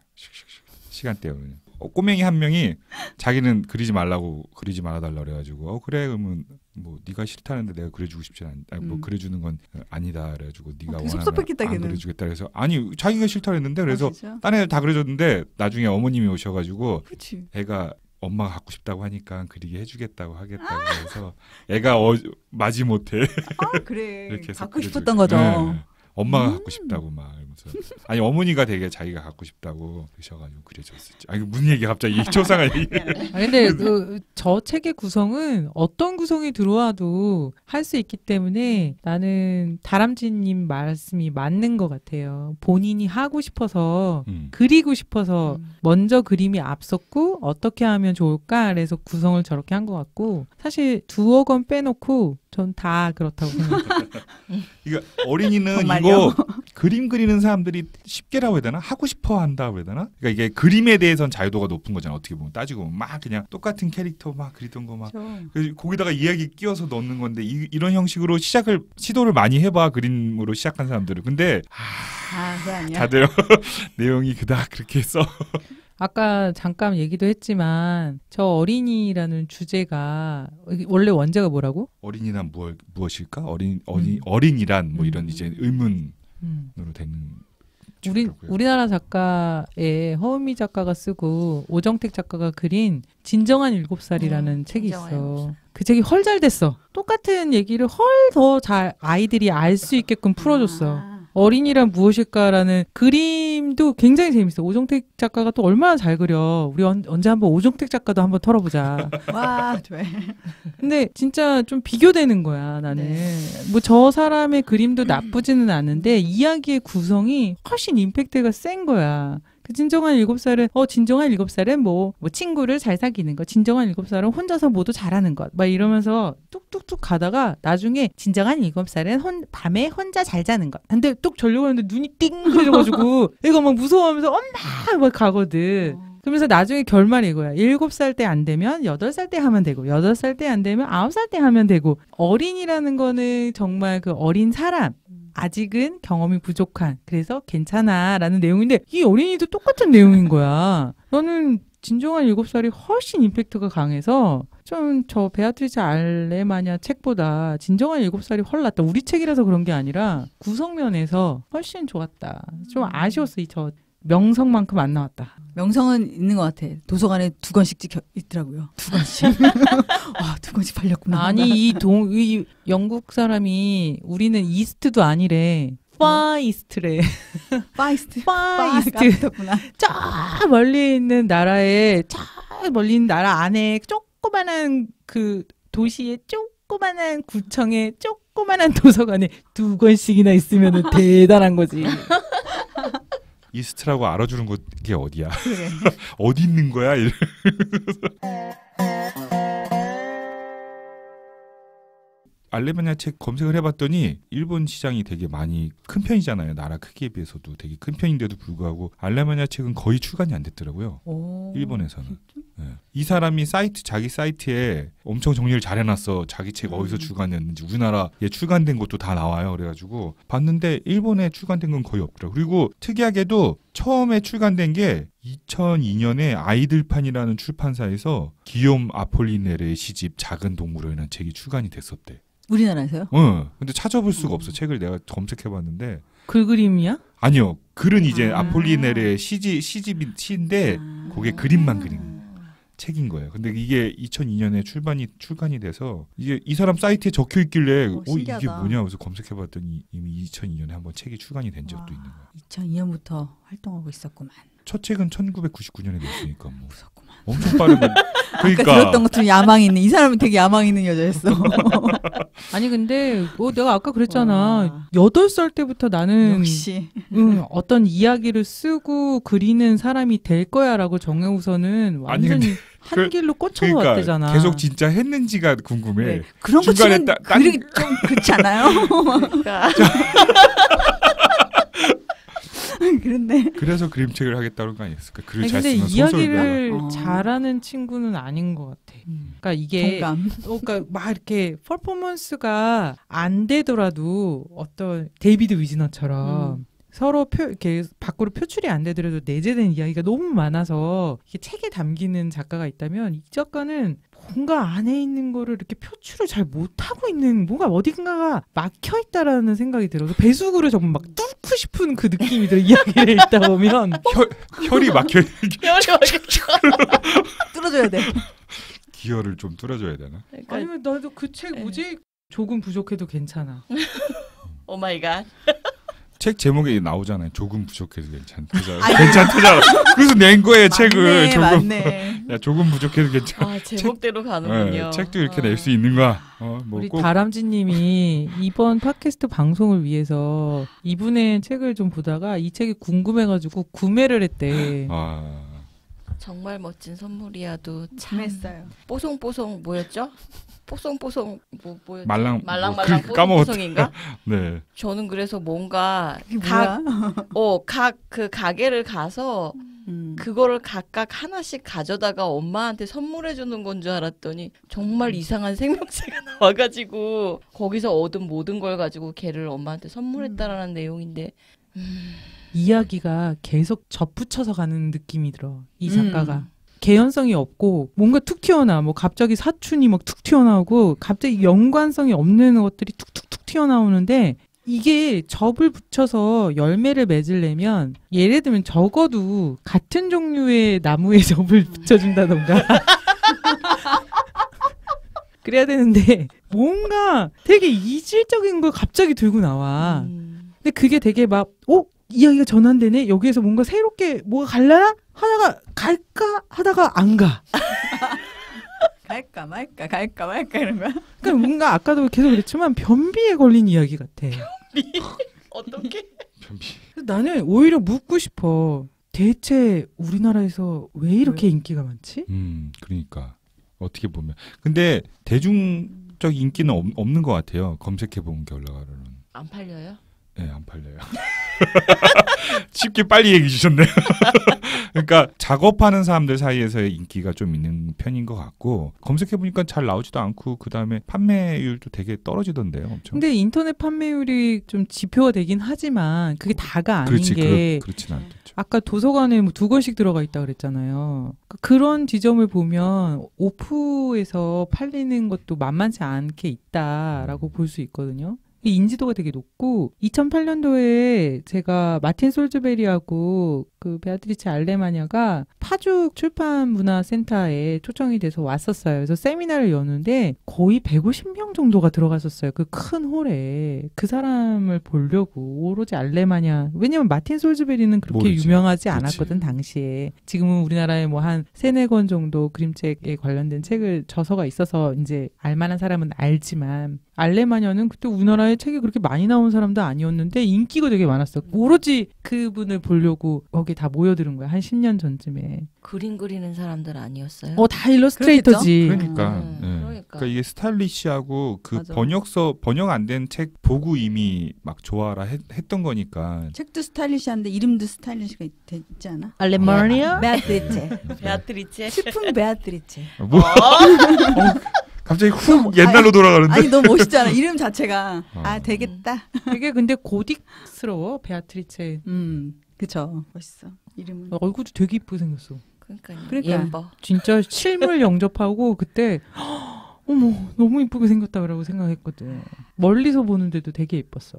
시간대요. 그냥. 꼬맹이 한 명이 자기는 그리지 말라고 그리지 말아달라 그래가지고 그래 그러면 뭐 네가 싫다는데 내가 그려주고 싶지 않, 뭐 그려주는 건 아니다 그래가지고 네가 원하면 안 그려주겠다 그래서 아니 자기가 싫다 그랬는데 그래서 딴 애들 다 그려줬는데 나중에 어머님이 오셔가지고 그치. 애가 엄마가 갖고 싶다고 하니까 그리게 해주겠다고 하겠다고 해서 애가 마지못해 그래 이렇게 해서 갖고 싶었던 거죠. 네. 엄마가 갖고 싶다고 막 이러면서 아니 어머니가 되게 자기가 갖고 싶다고 그러셔가지고 그려줬었지. 아니 무슨 얘기 갑자기 초상화 얘기. 아 근데 그 저 책의 구성은 어떤 구성이 들어와도 할 수 있기 때문에 나는 다람쥐님 말씀이 맞는 것 같아요. 본인이 하고 싶어서 그리고 싶어서 먼저 그림이 앞섰고 어떻게 하면 좋을까 그래서 구성을 저렇게 한 것 같고 사실 2억 원 빼놓고 전 다 그렇다고 생각해요. 그러니까 어린이는 이거 그림 그리는 사람들이 쉽게라고 해야 되나? 하고 싶어 한다고 해야 되나? 그러니까 이게 그림에 대해서는 자유도가 높은 거잖아. 어떻게 보면 따지고 보면 막 그냥 똑같은 캐릭터 막 그리던 거 막 그래서 거기다가 이야기 끼워서 넣는 건데 이런 형식으로 시도를 많이 해봐 그림으로 시작한 사람들은. 근데 다들 내용이 그닥 그렇게 써. 아까 잠깐 얘기도 했지만 저 어린이라는 주제가 원래 원제가 뭐라고? 어린이란 무엇일까? 어린이란 뭐 이런 이제 의문으로 되는 우리나라 작가의 허은미 작가가 쓰고 오정택 작가가 그린 진정한 7살이라는 책이 있어. 7살. 그 책이 헐 잘 됐어. 똑같은 얘기를 헐 더 잘 아이들이 알 수 있게끔 풀어줬어. 어린이란 무엇일까라는 그림도 굉장히 재밌어. 오정택 작가가 또 얼마나 잘 그려. 우리 언제 한번 오정택 작가도 한번 털어보자. 와, 좋아. 근데 진짜 좀 비교되는 거야, 나는. 네. 뭐 저 사람의 그림도 나쁘지는 않은데 이야기의 구성이 훨씬 임팩트가 센 거야. 그 진정한 7살은 진정한 7살은 뭐 친구를 잘 사귀는 거, 진정한 7살은 혼자서 뭐도 잘하는 것, 막 이러면서 뚝뚝뚝 가다가 나중에 진정한 7살은 밤에 혼자 잘 자는 것. 근데 뚝 절려고 하는데 눈이 띵 그려져가지고 애가 막 무서워하면서 엄마 막 가거든. 그러면서 나중에 결말이 이거야. 7살 때 안 되면 8살 때 하면 되고 8살 때 안 되면 9살 때 하면 되고 어린이라는 거는 정말 그 어린 사람. 아직은 경험이 부족한 그래서 괜찮아 라는 내용인데 이 어린이도 똑같은 내용인 거야. 너는 진정한 7살이 훨씬 임팩트가 강해서 좀 저 베아트리체 알레마냐 책보다 진정한 7살이 훨 낫다. 우리 책이라서 그런 게 아니라 구성면에서 훨씬 좋았다. 좀 아쉬웠어. 이 저 명성만큼 안 나왔다. 명성은 있는 것 같아. 도서관에 2권씩 있더라고요. 2권씩. 와, 2권씩 팔렸구나. 아니 이 영국 사람이 우리는 이스트도 아니래. 파이스트래. 파이스트. 파이스트구나. 저 멀리 있는 나라에 저 멀리 있는 나라 안에 조그만한 그 도시에 조그만한 구청에 조그만한 도서관에 2권씩이나 있으면은 대단한 거지. 이스트라고 알아주는 게 어디야? 그래. 어디 있는 거야? 알레마냐 책 검색을 해봤더니 일본 시장이 되게 많이 큰 편이잖아요. 나라 크기에 비해서도 되게 큰 편인데도 불구하고 알레마냐 책은 거의 출간이 안 됐더라고요. 오, 일본에서는. 네. 이 사람이 자기 사이트에 엄청 정리를 잘 해놨어. 자기 책 어디서 출간됐는지 우리나라에 출간된 것도 다 나와요. 그래가지고 봤는데 일본에 출간된 건 거의 없더라고요. 그리고 특이하게도 처음에 출간된 게 2002년에 아이들판이라는 출판사에서 기욤 아폴리네르의 시집 작은 동물원이라는 책이 출간이 됐었대. 우리나라에서요? 응. 근데 찾아볼 수가 없어. 책을 내가 검색해봤는데. 글그림이야? 아니요. 글은 이제 아폴리네르의 시집인데 거기에 그림만 그린 책인 거예요. 근데 이게 2002년에 출간이 돼서 이게 이 사람 사이트에 적혀 있길래 이게 뭐냐 그래서 검색해봤더니 이미 2002년에 한번 책이 출간이 된 적도 있는 거야. 2002년부터 활동하고 있었구만. 첫 책은 1999년에 냈으니까 뭐. 무섭구만. 엄청 빠르고. 그러니까 아까 들었던 것처럼 야망이 있는 이 사람은 되게 야망 있는 여자였어. 아니 근데 내가 아까 그랬잖아. 8살 때부터 나는 역시 어떤 이야기를 쓰고 그리는 사람이 될 거야라고 정해우서는 완전히 한 길로 꽂혀서 그러니까 왔대잖아. 계속 진짜 했는지가 궁금해. 네. 그런 거 치면 그리 좀 그렇지 않아요? 그러니까. 그런데 그래서 그림책을 하겠다는 거 아니었을까? 글을 잘 쓰는 이야기를 잘하는 친구는 아닌 것 같아. 그러니까 이게 그러니까 막 이렇게 퍼포먼스가 안 되더라도 어떤 데이비드 위즈너처럼 서로 이렇게 밖으로 표출이 안 되더라도 내재된 이야기가 너무 많아서 이게 책에 담기는 작가가 있다면 이 작가는 뭔가 안에 있는 거를 이렇게 표출을 잘 못하고 있는 뭔가 어딘가가 막혀있다라는 생각이 들어서 배수구를 정말 막 뚫고 싶은 그 느낌이 들어. 이야기를 읽다 보면 혈이 막혀있는 뚫어줘야 돼. 기혈을 좀 뚫어줘야 되나? 그러니까 아니면 나도 그 책 뭐지? 조금 부족해도 괜찮아. 오마이갓. 책 제목에 나오잖아요. 조금 부족해도 괜찮다. 그래서 낸 거예요. 책을. 맞네. 조금, 야, 조금 부족해도 괜찮아. 아, 제목대로 가는군요. 네, 책도 이렇게 낼 수 있는 거야. 뭐 우리 다람쥐님이 이번 팟캐스트 방송을 위해서 이분의 책을 좀 보다가 이 책이 궁금해가지고 구매를 했대. 정말 멋진 선물이야도 참 했어요. 뽀송뽀송 뭐였죠? 뽀송뽀송 뭐 말랑말랑 뽀송뽀송인가? 네. 저는 그래서 뭔가 그 가게를 가서 그거를 각각 하나씩 가져다가 엄마한테 선물해 주는 건 줄 알았더니 정말 이상한 생명체가 나와가지고 거기서 얻은 모든 걸 가지고 걔를 엄마한테 선물했다라는 내용인데. 이야기가 계속 접붙여서 가는 느낌이 들어. 이 작가가 개연성이 없고 뭔가 툭 튀어나와. 뭐 갑자기 사춘이 막 툭 튀어나오고 갑자기 연관성이 없는 것들이 툭툭툭 튀어나오는데 이게 접을 붙여서 열매를 맺으려면 예를 들면 적어도 같은 종류의 나무에 접을 붙여준다던가 그래야 되는데 뭔가 되게 이질적인 걸 갑자기 들고 나와. 근데 그게 되게 막 이야기가 전환되네? 여기에서 뭔가 새롭게 뭐가 갈라나? 하다가 갈까? 하다가 안 가. 갈까 말까 갈까 말까 이런 거야? 그러니까 뭔가 아까도 계속 그랬지만 변비에 걸린 이야기 같아. 변비? 어떻게? 변비. 나는 오히려 묻고 싶어. 대체 우리나라에서 왜 이렇게 인기가 많지? 그러니까. 어떻게 보면. 근데 대중적 인기는 없는 것 같아요. 검색해본 결과로는. 안 팔려요? 네, 안 팔려요. 쉽게 빨리 얘기해 주셨네요. 그러니까 작업하는 사람들 사이에서의 인기가 좀 있는 편인 것 같고 검색해보니까 잘 나오지도 않고 그 다음에 판매율도 되게 떨어지던데요. 엄청. 근데 인터넷 판매율이 좀 지표가 되긴 하지만 그게 다가 아닌 게 그렇진 않겠죠. 아까 도서관에 뭐 2권씩 들어가 있다 그랬잖아요. 그러니까 그런 지점을 보면 오프에서 팔리는 것도 만만치 않게 있다라고 볼 수 있거든요. 인지도가 되게 높고 2008년도에 제가 마틴 솔즈베리하고 그 베아트리체 알레마냐가 파주 출판문화센터에 초청이 돼서 왔었어요. 그래서 세미나를 여는데 거의 150명 정도가 들어갔었어요. 그 큰 홀에 그 사람을 보려고 오로지 알레마냐. 왜냐면 마틴 솔즈베리는 그렇게 모르지. 유명하지 않았거든. 그치. 당시에. 지금은 우리나라에 뭐 한 3-4권 정도 그림책에 관련된 책을 저서가 있어서 이제 알만한 사람은 알지만 알레마냐는 그때 우리나라에 책이 그렇게 많이 나온 사람도 아니었는데 인기가 되게 많았어. 오로지 그분을 보려고 거기 다 모여드는 거야. 한 10년 전쯤에. 그림 그리는 사람들 아니었어요? 다 일러스트레이터지. 그러니까. 그러니까 이게 스타일리시하고 그 맞아. 번역 안 된 책 보고 이미 막 좋아라 했던 거니까. 책도 스타일리시한데 이름도 스타일리시가 있지 않아? 알레마냐? 베아트리체. 베아트리체. 슬픈 베아트리체. 뭐? 갑자기 훅 옛날로 돌아가는데. 아니 너무 멋있잖아. 이름 자체가. 되겠다. 되게 근데 고딕스러워. 베아트리체. 그쵸. 멋있어. 이름은. 얼굴도 되게 이쁘게 생겼어. 그러니까. 예뻐. 진짜 실물 영접하고 그때 어머 너무 이쁘게 생겼다라고 생각했거든. 멀리서 보는데도 되게 예뻤어.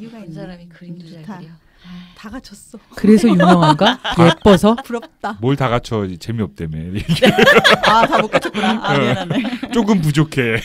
이유가 있는 사람이 그림도 잘 그려. 다 갖췄어. 그래서 유명한가? 예뻐서? 부럽다. 뭘 다 갖춰? 재미없다며. 아, 다 못 갖췄구나. 아, 미안하네. 조금 부족해.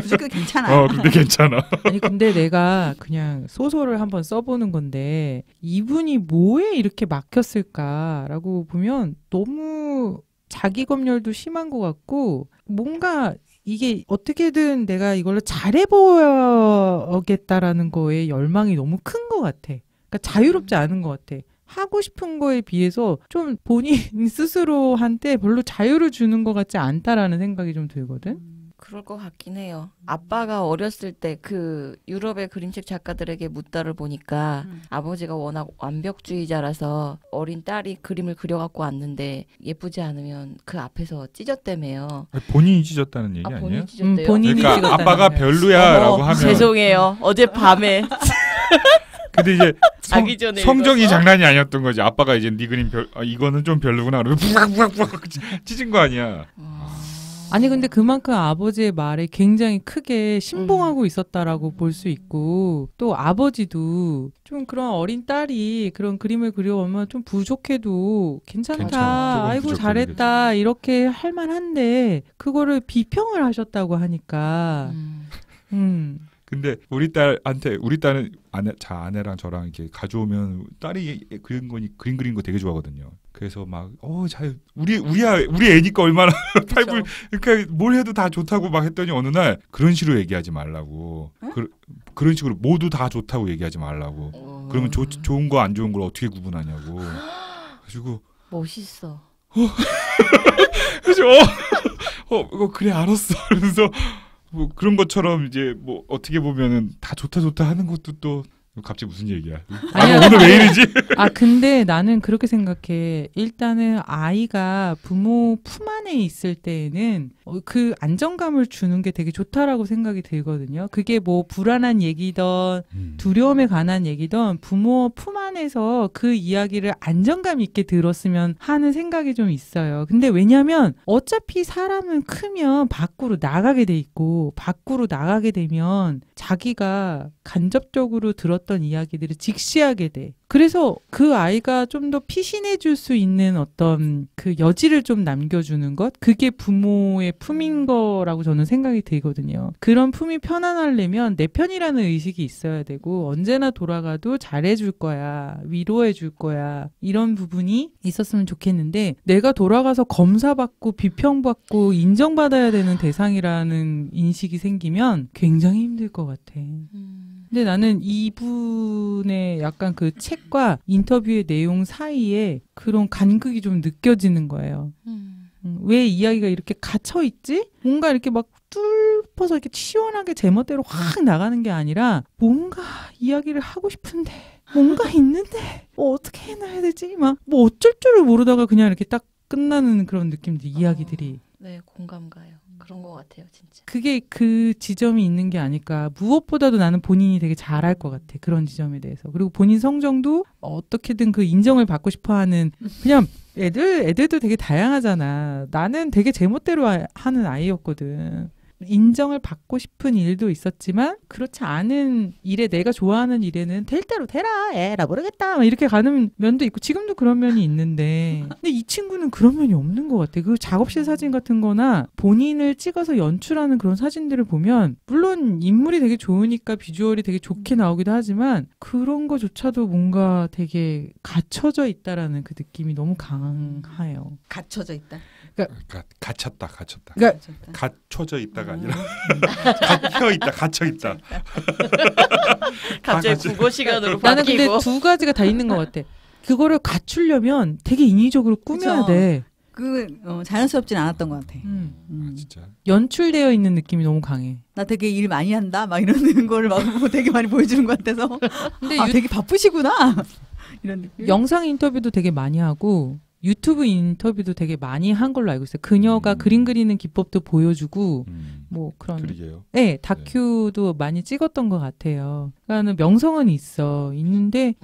부족해도 괜찮아. 근데 괜찮아. 아니, 근데 내가 그냥 소설을 한번 써보는 건데 이분이 뭐에 이렇게 막혔을까라고 보면 너무 자기검열도 심한 것 같고 뭔가 이게 어떻게든 내가 이걸로 잘해보겠다라는 거에 열망이 너무 큰 것 같아. 그러니까 자유롭지 않은 것 같아. 하고 싶은 거에 비해서 좀 본인 스스로한테 별로 자유를 주는 것 같지 않다라는 생각이 좀 들거든. 그럴 것 같긴 해요. 아빠가 어렸을 때 그 유럽의 그림책 작가들에게 묻다를 보니까 아버지가 워낙 완벽주의자라서 어린 딸이 그림을 그려갖고 왔는데 예쁘지 않으면 그 앞에서 찢었다며요. 본인이 찢었다는 얘기 아니에요? 본인이 찢었대요. 그러니까 찢었다는 아빠가 별로야라고 하면 죄송해요. 어젯밤에 근데 이제 성정이 읽어서? 장난이 아니었던 거지. 아빠가 이제 네 그림 이거는 좀 별로구나. 부각부각 찢은 거 아니야. 아니 근데 그만큼 아버지의 말에 굉장히 크게 신봉하고 있었다라고 볼 수 있고 또 아버지도 좀 그런 어린 딸이 그런 그림을 그려오면 좀 부족해도 괜찮다. 아이고 잘했다. 이렇게 할 만한데 그거를 비평을 하셨다고 하니까 근데 우리 딸한테 우리 딸은 아내랑 저랑 이렇게 가져오면 딸이 그린 거 되게 좋아하거든요. 그래서 막 잘 우리 애니까 얼마나 팔불 그러니까 뭘 해도 다 좋다고 막 했더니 어느 날 그런 식으로 얘기하지 말라고 그런 식으로 모두 다 좋다고 얘기하지 말라고. 그러면 좋은 거 안 좋은 걸 어떻게 구분하냐고. 그래가지고 멋있어. 그래서 그래 알았어. 그래서 뭐 그런 것처럼 이제 뭐 어떻게 보면은 다 좋다 하는 것도 또 갑자기 무슨 얘기야? 아니, 오늘 왜 이러지? 아 근데 나는 그렇게 생각해. 일단은 아이가 부모 품 안에 있을 때에는 그 안정감을 주는 게 되게 좋다라고 생각이 들거든요. 그게 뭐 불안한 얘기든 두려움에 관한 얘기든 부모 품 안에서 그 이야기를 안정감 있게 들었으면 하는 생각이 좀 있어요. 근데 왜냐면 어차피 사람은 크면 밖으로 나가게 돼 있고 밖으로 나가게 되면 자기가 간접적으로 들었던 이야기들을 직시하게 돼. 그래서 그 아이가 좀 더 피신해 줄 수 있는 어떤 그 여지를 좀 남겨주는 것? 그게 부모의 품인 거라고 저는 생각이 들거든요. 그런 품이 편안하려면 내 편이라는 의식이 있어야 되고 언제나 돌아가도 잘해줄 거야. 위로해줄 거야. 이런 부분이 있었으면 좋겠는데 내가 돌아가서 검사받고 비평받고 인정받아야 되는 대상이라는 인식이 생기면 굉장히 힘들 것 같아. 근데 나는 이분의 약간 그 책과 인터뷰의 내용 사이에 그런 간극이 좀 느껴지는 거예요. 왜 이야기가 이렇게 갇혀있지? 뭔가 이렇게 막 뚫어서 이렇게 시원하게 제멋대로 확 나가는 게 아니라 뭔가 이야기를 하고 싶은데 뭔가 있는데 어떻게 해놔야 되지? 막 뭐 어쩔 줄을 모르다가 그냥 이렇게 딱 끝나는 그런 느낌들, 이야기들이. 네, 공감 가요. 그런 것 같아요, 진짜. 그게 그 지점이 있는 게 아닐까. 무엇보다도 나는 본인이 되게 잘할 것 같아. 그런 지점에 대해서. 그리고 본인 성정도 어떻게든 그 인정을 받고 싶어하는 그냥 애들도 되게 다양하잖아. 나는 되게 제멋대로 하는 아이였거든. 인정을 받고 싶은 일도 있었지만 그렇지 않은 일에 내가 좋아하는 일에는 될 대로 되라 에라 모르겠다 이렇게 가는 면도 있고 지금도 그런 면이 있는데 근데 이 친구는 그런 면이 없는 것 같아. 그 작업실 사진 같은 거나 본인을 찍어서 연출하는 그런 사진들을 보면 물론 인물이 되게 좋으니까 비주얼이 되게 좋게 나오기도 하지만 그런 거조차도 뭔가 되게 갇혀져 있다라는 그 느낌이 너무 강해요. 갇혀져 있다? 그러니까 갇혔다. 그러니까 갇혀져 있다가 아니라 갇혀있다. 갑자기 국어 시간으로 바뀌고. 나는 근데 두 가지가 다 있는 것 같아. 그거를 갖추려면 되게 인위적으로 꾸며야 돼. 그 자연스럽진 않았던 것 같아. 아, 진짜. 연출되어 있는 느낌이 너무 강해. 나 되게 일 많이 한다 막 이러는 거를 막 되게 많이 보여주는 것 같아서 근데 되게 바쁘시구나 이런 느낌. 영상 인터뷰도 되게 많이 하고 유튜브 인터뷰도 되게 많이 한 걸로 알고 있어요. 그녀가 그림 그리는 기법도 보여주고 뭐 그런 네, 다큐도 많이 찍었던 것 같아요. 그러니까 명성은 있는데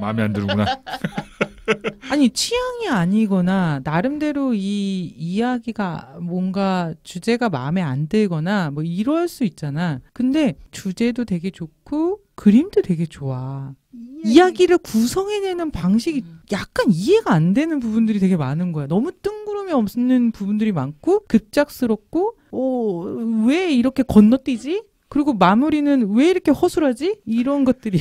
마음에 안 드는구나. 아니 취향이 아니거나 나름대로 이 이야기가 뭔가 주제가 마음에 안 들거나 뭐 이럴 수 있잖아. 근데 주제도 되게 좋고 그림도 되게 좋아. 이야기를 구성해내는 방식이 약간 이해가 안 되는 부분들이 되게 많은 거야. 너무 뜬구름이 없는 부분들이 많고 급작스럽고 왜 이렇게 건너뛰지? 그리고 마무리는 왜 이렇게 허술하지? 이런 것들이.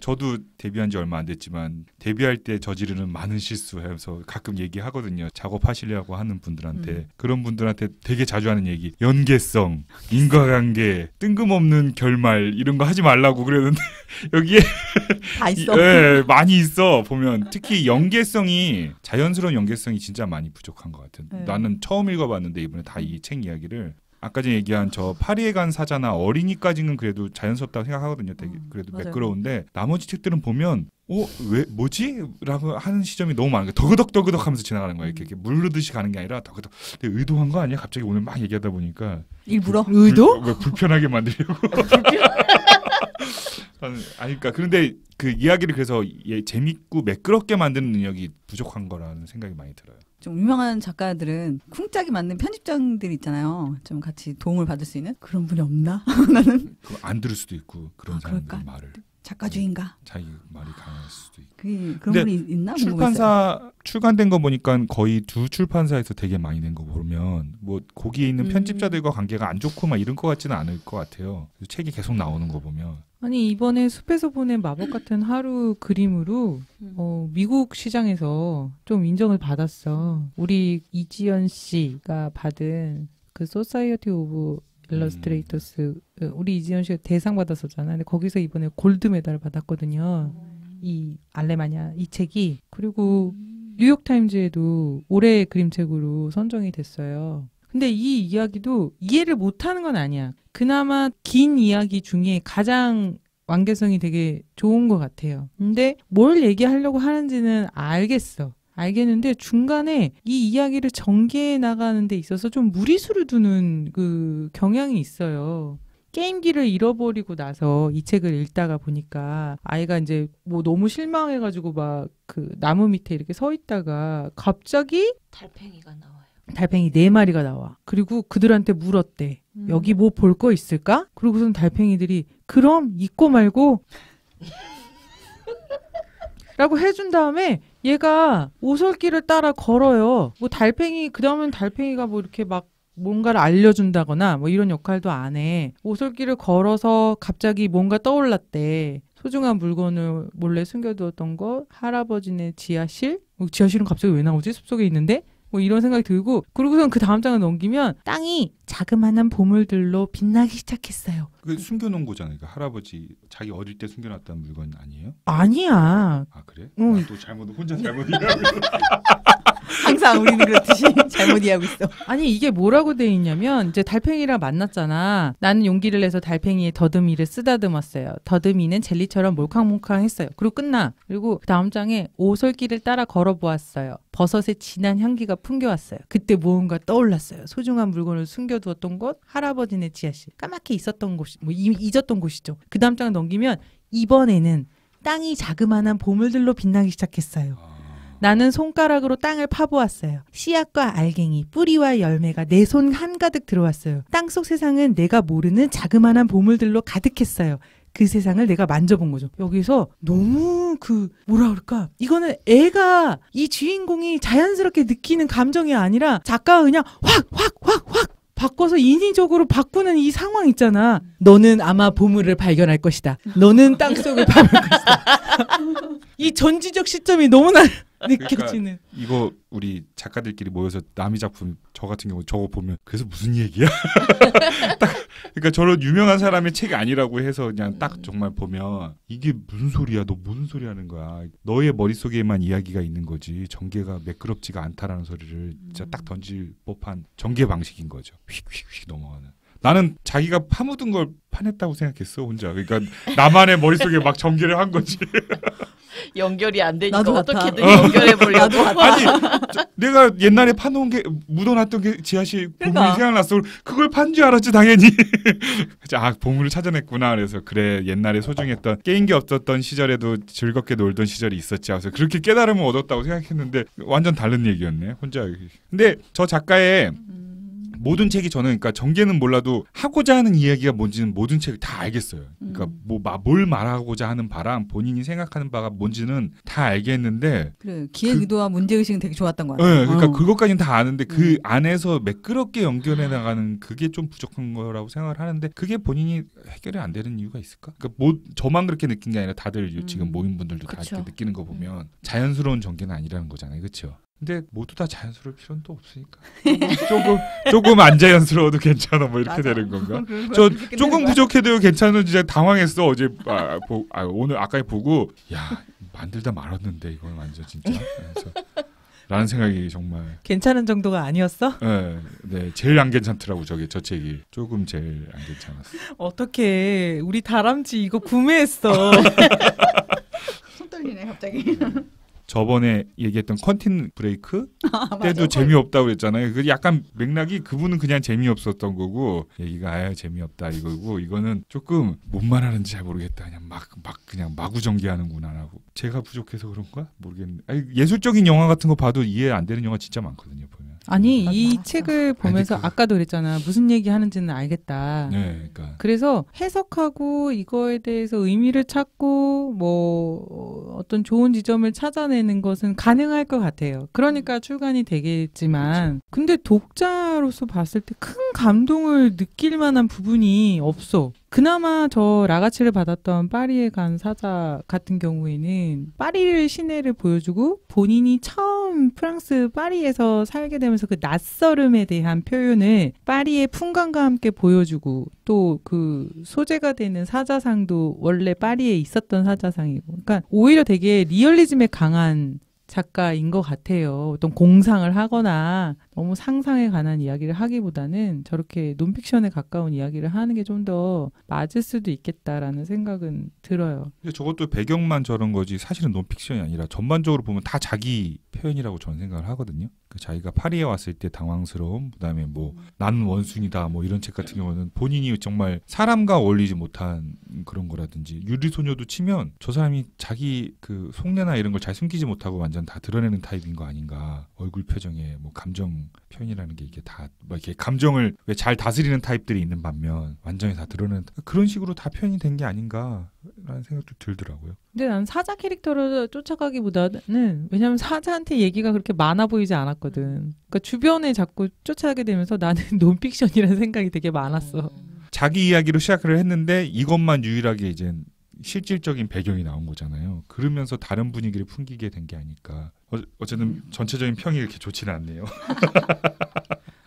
저도 데뷔한 지 얼마 안 됐지만 데뷔할 때 저지르는 많은 실수하면서 가끔 얘기하거든요. 작업하시려고 하는 분들한테. 그런 분들한테 되게 자주 하는 얘기. 연계성, 인과관계, 뜬금없는 결말 이런 거 하지 말라고 그랬는데 여기에 다 있어. 네, 많이 있어. 보면 특히 연계성이 자연스러운 연계성이 진짜 많이 부족한 것 같아요. 네. 나는 처음 읽어봤는데 이번에 다 이 책 이야기를 아까 전에 얘기한 저 파리에 간 사자나 어린이까지는 그래도 자연스럽다고 생각하거든요. 되게 그래도 맞아요. 매끄러운데 나머지 책들은 보면 왜 뭐지? 라고 하는 시점이 너무 많은 거예요. 더그덕더그덕 하면서 지나가는 거예요. 이렇게 물르듯이 가는 게 아니라 더그덕. 근데 의도한 거 아니야? 갑자기 오늘 막 얘기하다 보니까 일부러? 의도? 불편하게 만들려고. 그러니까 그런데 그 이야기를 그래서 재밌고 매끄럽게 만드는 능력이 부족한 거라는 생각이 많이 들어요. 좀 유명한 작가들은 쿵짝이 맞는 편집장들 있잖아요. 좀 같이 도움을 받을 수 있는 그런 분이 없나? 나는 안 들을 수도 있고 그런 사람들 말을 작가 주인가? 자기 말이 강할 수도 있고. 그런 분이 있나? 궁금했어요. 출간된 거 보니까 거의 두 출판사에서 되게 많이 낸 거 보면 뭐 거기에 있는 편집자들과 관계가 안 좋고 막 이런 거 같지는 않을 것 같아요. 책이 계속 나오는 거 보면. 아니 이번에 숲에서 보낸 마법 같은 하루 그림으로 미국 시장에서 좀 인정을 받았어. 우리 이지연 씨가 받은 그 소사이어티 오브 일러스트레이터스 우리 이지연 씨가 대상 받았었잖아. 근데 거기서 이번에 골드 메달을 받았거든요. 이 알레마냐 이 책이. 그리고 뉴욕타임즈에도 올해의 그림책으로 선정이 됐어요. 근데 이 이야기도 이해를 못하는 건 아니야. 그나마 긴 이야기 중에 가장 완결성이 되게 좋은 것 같아요. 근데 뭘 얘기하려고 하는지는 알겠어. 알겠는데 중간에 이 이야기를 전개해 나가는 데 있어서 좀 무리수를 두는 그 경향이 있어요. 게임기를 잃어버리고 나서 이 책을 읽다가 보니까 아이가 이제 뭐 너무 실망해가지고 막 그 나무 밑에 이렇게 서 있다가 갑자기 달팽이가 나와요. 달팽이 4마리가 나와. 그리고 그들한테 물었대. 여기 뭐 볼 거 있을까? 그러고선 달팽이들이 그럼 잊고 말고 라고 해준 다음에 얘가 오솔길을 따라 걸어요. 뭐 달팽이 그 다음엔 달팽이가 뭐 이렇게 막 뭔가를 알려준다거나 뭐 이런 역할도 안 해. 오솔길을 걸어서 갑자기 뭔가 떠올랐대. 소중한 물건을 몰래 숨겨두었던 거 할아버지네 지하실? 지하실은 갑자기 왜 나오지? 숲속에 있는데? 뭐 이런 생각이 들고 그러고선 그 다음 장을 넘기면 땅이 자그마한 보물들로 빛나기 시작했어요. 그게 숨겨놓은 거잖아요. 그러니까 할아버지 자기 어릴 때 숨겨놨던 물건 아니에요? 아니야. 아 그래? 응. 또 혼자 잘못 이해하고 있어. 항상 우리는 그렇듯이 잘못 이해하고 있어. 아니 이게 뭐라고 돼 있냐면 이제 달팽이랑 만났잖아. 나는 용기를 내서 달팽이의 더듬이를 쓰다듬었어요. 더듬이는 젤리처럼 몰캉몰캉했어요. 그리고 끝나. 그리고 그 다음 장에 오솔길을 따라 걸어보았어요. 버섯의 진한 향기가 풍겨왔어요. 그때 무언가 떠올랐어요. 소중한 물건을 숨겨두었던 곳, 할아버지네 지하실. 까맣게 있었던 곳, 뭐 잊었던 곳이죠. 그 다음 장을 넘기면 이번에는 땅이 자그마한 보물들로 빛나기 시작했어요. 나는 손가락으로 땅을 파보았어요. 씨앗과 알갱이, 뿌리와 열매가 내 손 한가득 들어왔어요. 땅속 세상은 내가 모르는 자그마한 보물들로 가득했어요. 그 세상을 내가 만져본 거죠. 여기서 너무 뭐라 그럴까? 이거는 애가 이 주인공이 자연스럽게 느끼는 감정이 아니라 작가가 그냥 확 바꿔서 인위적으로 바꾸는 이 상황 있잖아. 너는 아마 보물을 발견할 것이다. 너는 땅속을 파볼 것이다. 이 전지적 시점이 너무나 느껴지는. 그러니까 이거 우리 작가들끼리 모여서 남의 작품 저 같은 경우 저거 보면 그래서 무슨 얘기야? 딱 그러니까 저런 유명한 사람의 책이 아니라고 해서 그냥 딱 정말 보면 이게 무슨 소리야? 너 무슨 소리 하는 거야? 너의 머릿속에만 이야기가 있는 거지 전개가 매끄럽지가 않다라는 소리를 진짜 딱 던질 법한 전개 방식인 거죠. 휙휙휙 넘어가는. 나는 자기가 파묻은 걸 파냈다고 생각했어 혼자. 그러니까 나만의 머릿속에 막 전개를 한 거지. 연결이 안 되니까 어떻게든 연결해 보려고. 아니, 내가 옛날에 파놓은 게 묻어놨던 게 지하실 보물이 그러니까. 생각났어. 그걸 판 줄 알았지 당연히. 아, 보물을 찾아냈구나. 그래서 그래, 옛날에 소중했던 게임기 없었던 시절에도 즐겁게 놀던 시절이 있었지. 그래서 그렇게 깨달음을 얻었다고 생각했는데 완전 다른 얘기였네. 혼자. 근데 저 작가의 모든 책이 저는 그러니까 전개는 몰라도 하고자 하는 이야기가 뭔지는 모든 책을 다 알겠어요. 그러니까 뭘 말하고자 하는 바랑 본인이 생각하는 바가 뭔지는 다 알겠는데 그래, 기획 의도와 문제 의식은 되게 좋았던 것 같아요. 네, 그러니까 그것까지는 다 아는데 그 안에서 매끄럽게 연결해 나가는 그게 좀 부족한 거라고 생각을 하는데 그게 본인이 해결이 안 되는 이유가 있을까? 그러니까 저만 그렇게 느낀 게 아니라 다들 지금 모인 분들도 그쵸. 다 이렇게 느끼는 거 보면 자연스러운 전개는 아니라는 거잖아요. 그렇죠? 근데 모두 다 자연스러울 필요는 또 없으니까 조금 안 자연스러워도 괜찮아 뭐 이렇게 맞아. 되는 건가? 저 조금 부족해도 괜찮은 진짜 당황했어 어제 오늘 아까 보고 야 만들다 말았는데 이건 완전 진짜 라는 생각이 정말 괜찮은 정도가 아니었어? 네, 네 제일 안 괜찮더라고 저 책이 조금 제일 안 괜찮았어. 어떻게 우리 다람쥐 이거 구매했어? 손 떨리네 갑자기. 저번에 얘기했던 컨텐츠 브레이크 때도 재미없다고 그랬잖아요. 그 약간 맥락이 그분은 그냥 재미없었던 거고 얘기가 아예 재미없다 이거고 이거는 조금 뭔 말하는지 잘 모르겠다. 그냥 그냥 마구 전개하는구나라고. 제가 부족해서 그런가? 모르겠는데. 아니, 예술적인 영화 같은 거 봐도 이해 안 되는 영화 진짜 많거든요. 보면. 아니 이 책을 보면서 아까도 그랬잖아. 무슨 얘기 하는지는 알겠다. 네, 그러니까. 그래서 해석하고 이거에 대해서 의미를 찾고 뭐 어떤 좋은 지점을 찾아내는 것은 가능할 것 같아요. 그러니까 출간이 되겠지만 그렇죠. 근데 독자로서 봤을 때 큰 감동을 느낄 만한 부분이 없어. 그나마 저 라가치를 받았던 파리에 간 사자 같은 경우에는 파리 시내를 보여주고 본인이 처음 프랑스 파리에서 살게 되면서 그 낯설음에 대한 표현을 파리의 풍광과 함께 보여주고 또 그 소재가 되는 사자상도 원래 파리에 있었던 사자상이고 그러니까 오히려 되게 리얼리즘에 강한 작가인 것 같아요. 어떤 공상을 하거나 너무 상상에 관한 이야기를 하기보다는 저렇게 논픽션에 가까운 이야기를 하는 게 좀 더 맞을 수도 있겠다라는 생각은 들어요. 근데 저것도 배경만 저런 거지 사실은 논픽션이 아니라 전반적으로 보면 다 자기 표현이라고 저는 생각을 하거든요. 그 자기가 파리에 왔을 때 당황스러움, 그다음에 뭐 난 원숭이다 뭐 이런 책 같은 경우는 본인이 정말 사람과 어울리지 못한 그런 거라든지 유리소녀도 치면 저 사람이 자기 그 속내나 이런 걸 잘 숨기지 못하고 완전 다 드러내는 타입인 거 아닌가. 얼굴 표정에 뭐 감정 표현이라는 게 이게 다 뭐 이렇게 감정을 왜 잘 다스리는 타입들이 있는 반면 완전히 다 드러내는 그런 식으로 다 표현이 된 게 아닌가 라는 생각도 들더라고요. 근데 난 사자 캐릭터를 쫓아가기보다는 왜냐면 사자한테 얘기가 그렇게 많아 보이지 않았거든. 그러니까 주변에 자꾸 쫓아가게 되면서 나는 논픽션이라는 생각이 되게 많았어. 자기 이야기로 시작을 했는데 이것만 유일하게 이제 실질적인 배경이 나온 거잖아요. 그러면서 다른 분위기를 풍기게 된 게 아닐까. 어쨌든 전체적인 평이 이렇게 좋지는 않네요.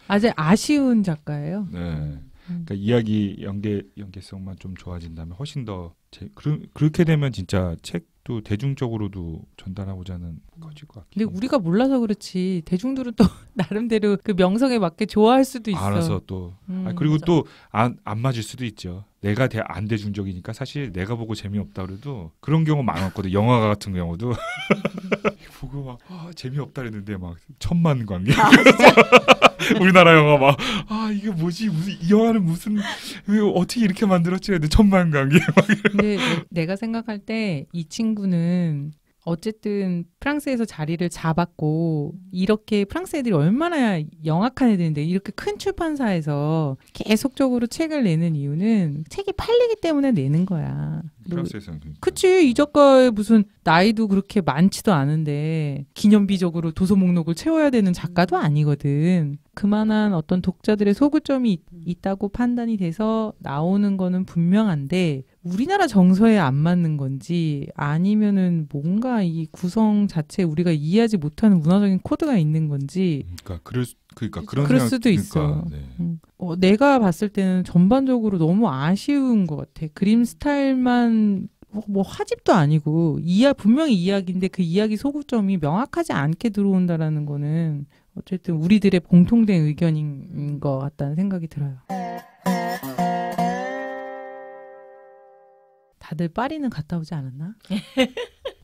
아주 아쉬운 작가예요. 네. 그러니까 이야기 연계성만 좀 좋아진다면 훨씬 더 그렇게 되면 진짜 책도 대중적으로도 전달하고자 하는 거질 것 같아요. 근데 우리가 몰라서 그렇지 대중들은 또 나름대로 그 명성에 맞게 좋아할 수도 있어. 알아서 또 그리고 또 안 맞을 수도 있죠. 내가 안 대중적이니까 사실 내가 보고 재미없다 그래도 그런 경우 많았거든. 영화 같은 경우도 보고 막 재미없다 그랬는데 막 1,000만 관객. 우리나라 영화 막 이게 뭐지 무슨 이 영화는 무슨 왜 어떻게 이렇게 만들었지 근데 1,000만 관계 막. 근데 내가 생각할 때 이 친구는 어쨌든 프랑스에서 자리를 잡았고 이렇게 프랑스 애들이 얼마나 영악한 애들인데 이렇게 큰 출판사에서 계속적으로 책을 내는 이유는 책이 팔리기 때문에 내는 거야. 프랑스에서는 그러니까. 그치. 이 작가의 무슨 나이도 그렇게 많지도 않은데 기념비적으로 도서 목록을 채워야 되는 작가도 아니거든. 그만한 어떤 독자들의 소구점이 있다고 판단이 돼서 나오는 거는 분명한데 우리나라 정서에 안 맞는 건지 아니면은 뭔가 이 구성 자체에 우리가 이해하지 못하는 문화적인 코드가 있는 건지 그럴 수도 있어. 네. 내가 봤을 때는 전반적으로 너무 아쉬운 것 같아. 그림 스타일만 뭐 화집도 아니고 분명히 이야기인데 그 이야기 소구점이 명확하지 않게 들어온다라는 거는 어쨌든 우리들의 공통된 의견인 것 같다는 생각이 들어요. 다들 파리는 갔다 오지 않았나?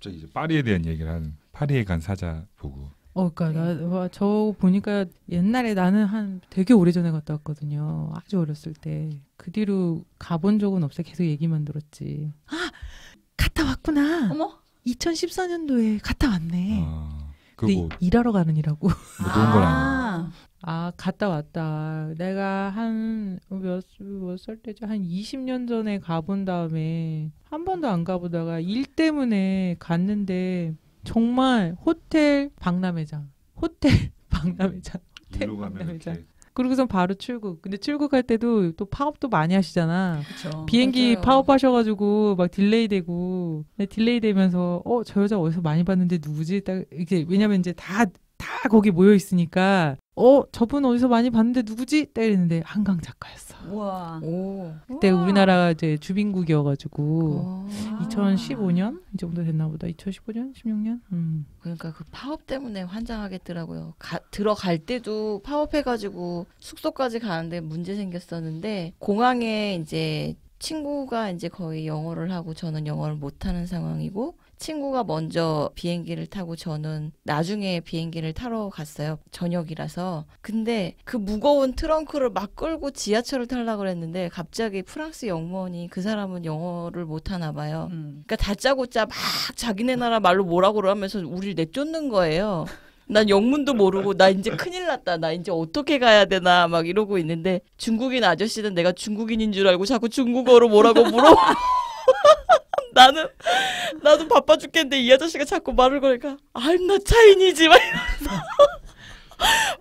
갑자기 이제 파리에 대한 얘기를 하는, 파리에 간 사자 보고. 그러니까 나, 저 보니까 옛날에 나는 한 되게 오래전에 갔다 왔거든요. 아주 어렸을 때. 그 뒤로 가본 적은 없어요. 계속 얘기만 들었지. 아! 갔다 왔구나. 어머? 2014년도에 갔다 왔네. 아, 그리고 일하러 가느니라고. 갔다 왔다. 내가 한 몇 살 때죠? 한 20년 전에 가본 다음에 한 번도 안 가보다가 일 때문에 갔는데 정말 호텔 박람회장, 호텔 박람회장, 호텔 박람회장. 그리고선 바로 출국. 근데 출국할 때도 또 파업도 많이 하시잖아. 그쵸, 비행기 맞아요. 파업하셔가지고 막 딜레이되고, 딜레이되면서 저 여자 어디서 많이 봤는데 누구지? 딱 이렇게, 왜냐면 이제 다 거기 모여 있으니까 저분 어디서 많이 봤는데 누구지? 딱 이랬는데 한강 작가였어. 우와. 오. 그때 우와. 우리나라 이제 주빈국이어가지고 2015년 이 정도 됐나 보다. 2015년, 16년. 그러니까 그 파업 때문에 환장하겠더라고요. 들어갈 때도 파업해가지고 숙소까지 가는데 문제 생겼었는데, 공항에 이제 친구가 이제 거의 영어를 하고 저는 영어를 못하는 상황이고, 친구가 먼저 비행기를 타고 저는 나중에 비행기를 타러 갔어요. 저녁이라서. 근데 그 무거운 트렁크를 막 끌고 지하철을 타려고 그랬는데 갑자기 프랑스 영무원이, 그 사람은 영어를 못하나 봐요. 그러니까 다짜고짜 막 자기네 나라 말로 뭐라고 하면서 우리를 내쫓는 거예요. 난 영문도 모르고, 나 이제 큰일 났다, 나 이제 어떻게 가야 되나 막 이러고 있는데, 중국인 아저씨는 내가 중국인인 줄 알고 자꾸 중국어로 뭐라고 물어보고 나도 바빠 죽겠는데 이 아저씨가 자꾸 말을 걸으니까 I'm not Chinese 막 이러면서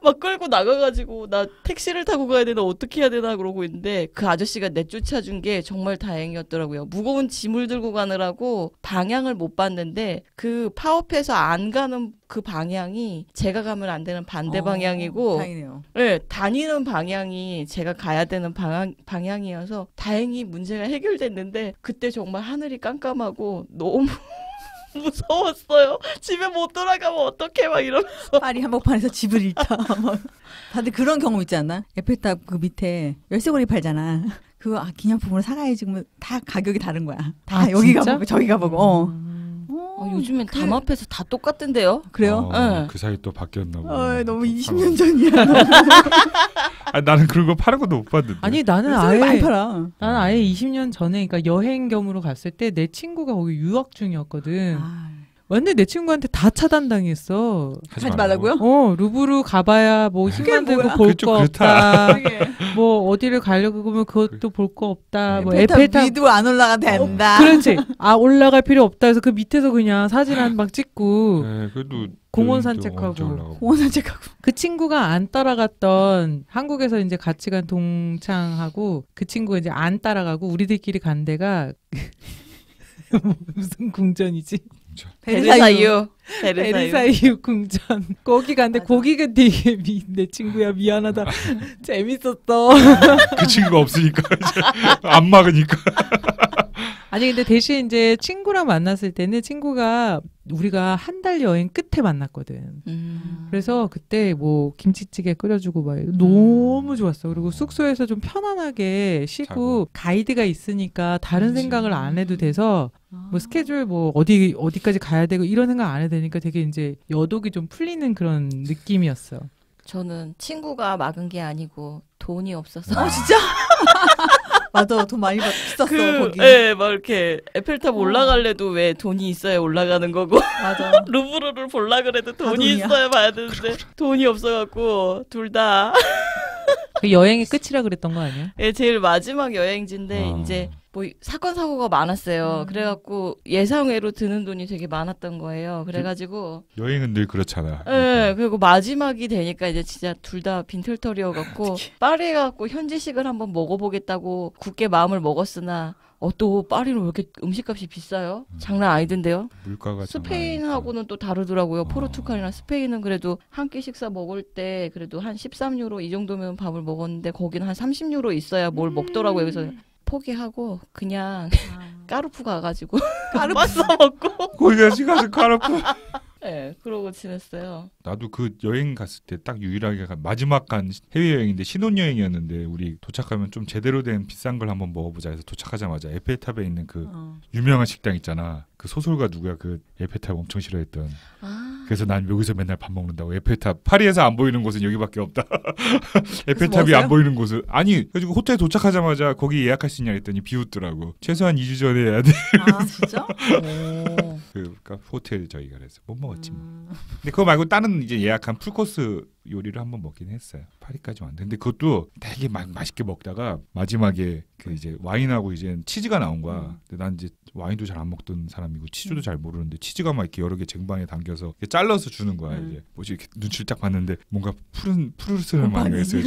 막 끌고 나가가지고, 나 택시를 타고 가야 되나 어떻게 해야 되나 그러고 있는데, 그 아저씨가 내쫓아준 게 정말 다행이었더라고요. 무거운 짐을 들고 가느라고 방향을 못 봤는데, 그 파업해서 안 가는 그 방향이 제가 가면 안 되는 반대 방향이고, 다행이네요. 네, 다니는 방향이 제가 가야 되는 방향이어서 다행히 문제가 해결됐는데, 그때 정말 하늘이 깜깜하고 너무 무서웠어요. 집에 못 돌아가면 어떡해 막 이러면서. 파리 한복판에서 집을 잃다. 다들 그런 경험 있지 않나? 에펠탑 그 밑에 열쇠고리 팔잖아. 그거 기념품으로 사가야지. 지금 다 가격이 다른 거야. 다 여기 가보고 저기 가보고. 요즘엔 담 앞에서 다 똑같던데요. 그래요? 네. 그 사이 또 바뀌었나 봐. 너무 20년 전이야. 나는 그런 거 파는 것도 못 봤는데. 아니 나는 아예 20년 전에, 그러니까 여행 겸으로 갔을 때 내 친구가 거기 유학 중이었거든. 완전 내 친구한테 다 차단당했어. 하지 말라고요? 루브르 가봐야 뭐 힘만 들고 볼 거 없다. 뭐 어디를 가려고 그러면 그것도 볼 거 없다. 뭐 에펠탑 위도 안 올라가 된다. 그렇지. 올라갈 필요 없다 해서 그 밑에서 그냥 사진 한 방 찍고. 네, 그래도 공원 산책하고. 그 친구가 안 따라갔던, 한국에서 이제 같이 간 동창하고 그 친구가 이제 안 따라가고 우리들끼리 간 데가 무슨 궁전이지? 베르사유 궁전. 거기 갔는데 거기가 되게 내 친구야 미안하다. 재밌었어. 그 친구가 없으니까 안 막으니까. 아니 근데 대신 이제 친구랑 만났을 때는, 친구가 우리가 한 달 여행 끝에 만났거든. 그래서 그때 뭐 김치찌개 끓여주고 막 너무 좋았어. 그리고 숙소에서 좀 편안하게 쉬고 자고. 가이드가 있으니까 다른 생각을 안 해도 돼서 뭐 스케줄 뭐 어디까지 가야 되고 이런 생각 안 해도 되니까 되게 이제 여독이 좀 풀리는 그런 느낌이었어. 저는 친구가 막은 게 아니고 돈이 없어서. 진짜? 맞아, 돈 많이 비쌌어 거기. 예, 막 이렇게 에펠탑 올라갈래도 왜 돈이 있어야 올라가는 거고. 맞아. 루브르를 볼라 그래도 돈이 있어야 봐야 되는데 돈이 없어갖고 둘 다. 그 여행이 끝이라 그랬던 거 아니야? 예, 제일 마지막 여행지인데 이제 뭐 사건 사고가 많았어요. 그래갖고 예상외로 드는 돈이 되게 많았던 거예요. 그래가지고 여행은 늘 그렇잖아. 예, 그리고 마지막이 되니까 이제 진짜 둘 다 빈털터리여갖고 파리에 가갖고 현지식을 한번 먹어보겠다고 굳게 마음을 먹었으나 또 파리는 왜 이렇게 음식값이 비싸요? 장난 아니던데요? 물가가 스페인하고는 또 다르더라고요. 포르투갈이나 스페인은 그래도 한 끼 식사 먹을 때 그래도 한 13유로 이 정도면 밥을 먹었는데, 거기는 한 30유로 있어야 뭘 먹더라고요. 그래서 포기하고 그냥 까르푸 가가지고 까르푸 싸먹고. 거기 가서 까르푸. 네, 그러고 지냈어요. 나도 그 여행 갔을 때 딱 유일하게 마지막 간 해외여행인데 신혼여행이었는데 우리 도착하면 좀 제대로 된 비싼 걸 한번 먹어보자 해서 도착하자마자 에펠탑에 있는 그 유명한 식당 있잖아. 그 소설가 누구야? 그 에펠탑 엄청 싫어했던. 아. 그래서 난 여기서 맨날 밥 먹는다고. 에펠탑. 파리에서 안 보이는 곳은 여기밖에 없다. 에펠탑이 안 보이는 곳은. 아니, 그래가지고 호텔 도착하자마자 거기 예약할 수 있냐 했더니 비웃더라고. 최소한 2주 전에 해야 돼. 아, 진짜? 오. 그러니까 호텔 저희가 그래서 못 먹었지 뭐. 근데 그거 말고 다른 이제 예약한 풀코스 요리를 한번 먹긴 했어요. 파리까지 왔는데. 근데 그것도 되게 맛있게 먹다가 마지막에 그 이제 와인하고 이제 치즈가 나온 거야. 근데 난 이제 와인도 잘 안 먹던 사람이고 치즈도 잘 모르는데 치즈가 막 이렇게 여러 개 쟁반에 담겨서 잘라서 주는 거야. 이제 뭐지 이렇게 눈치를 딱 봤는데 뭔가 푸르스를 많이 했어요.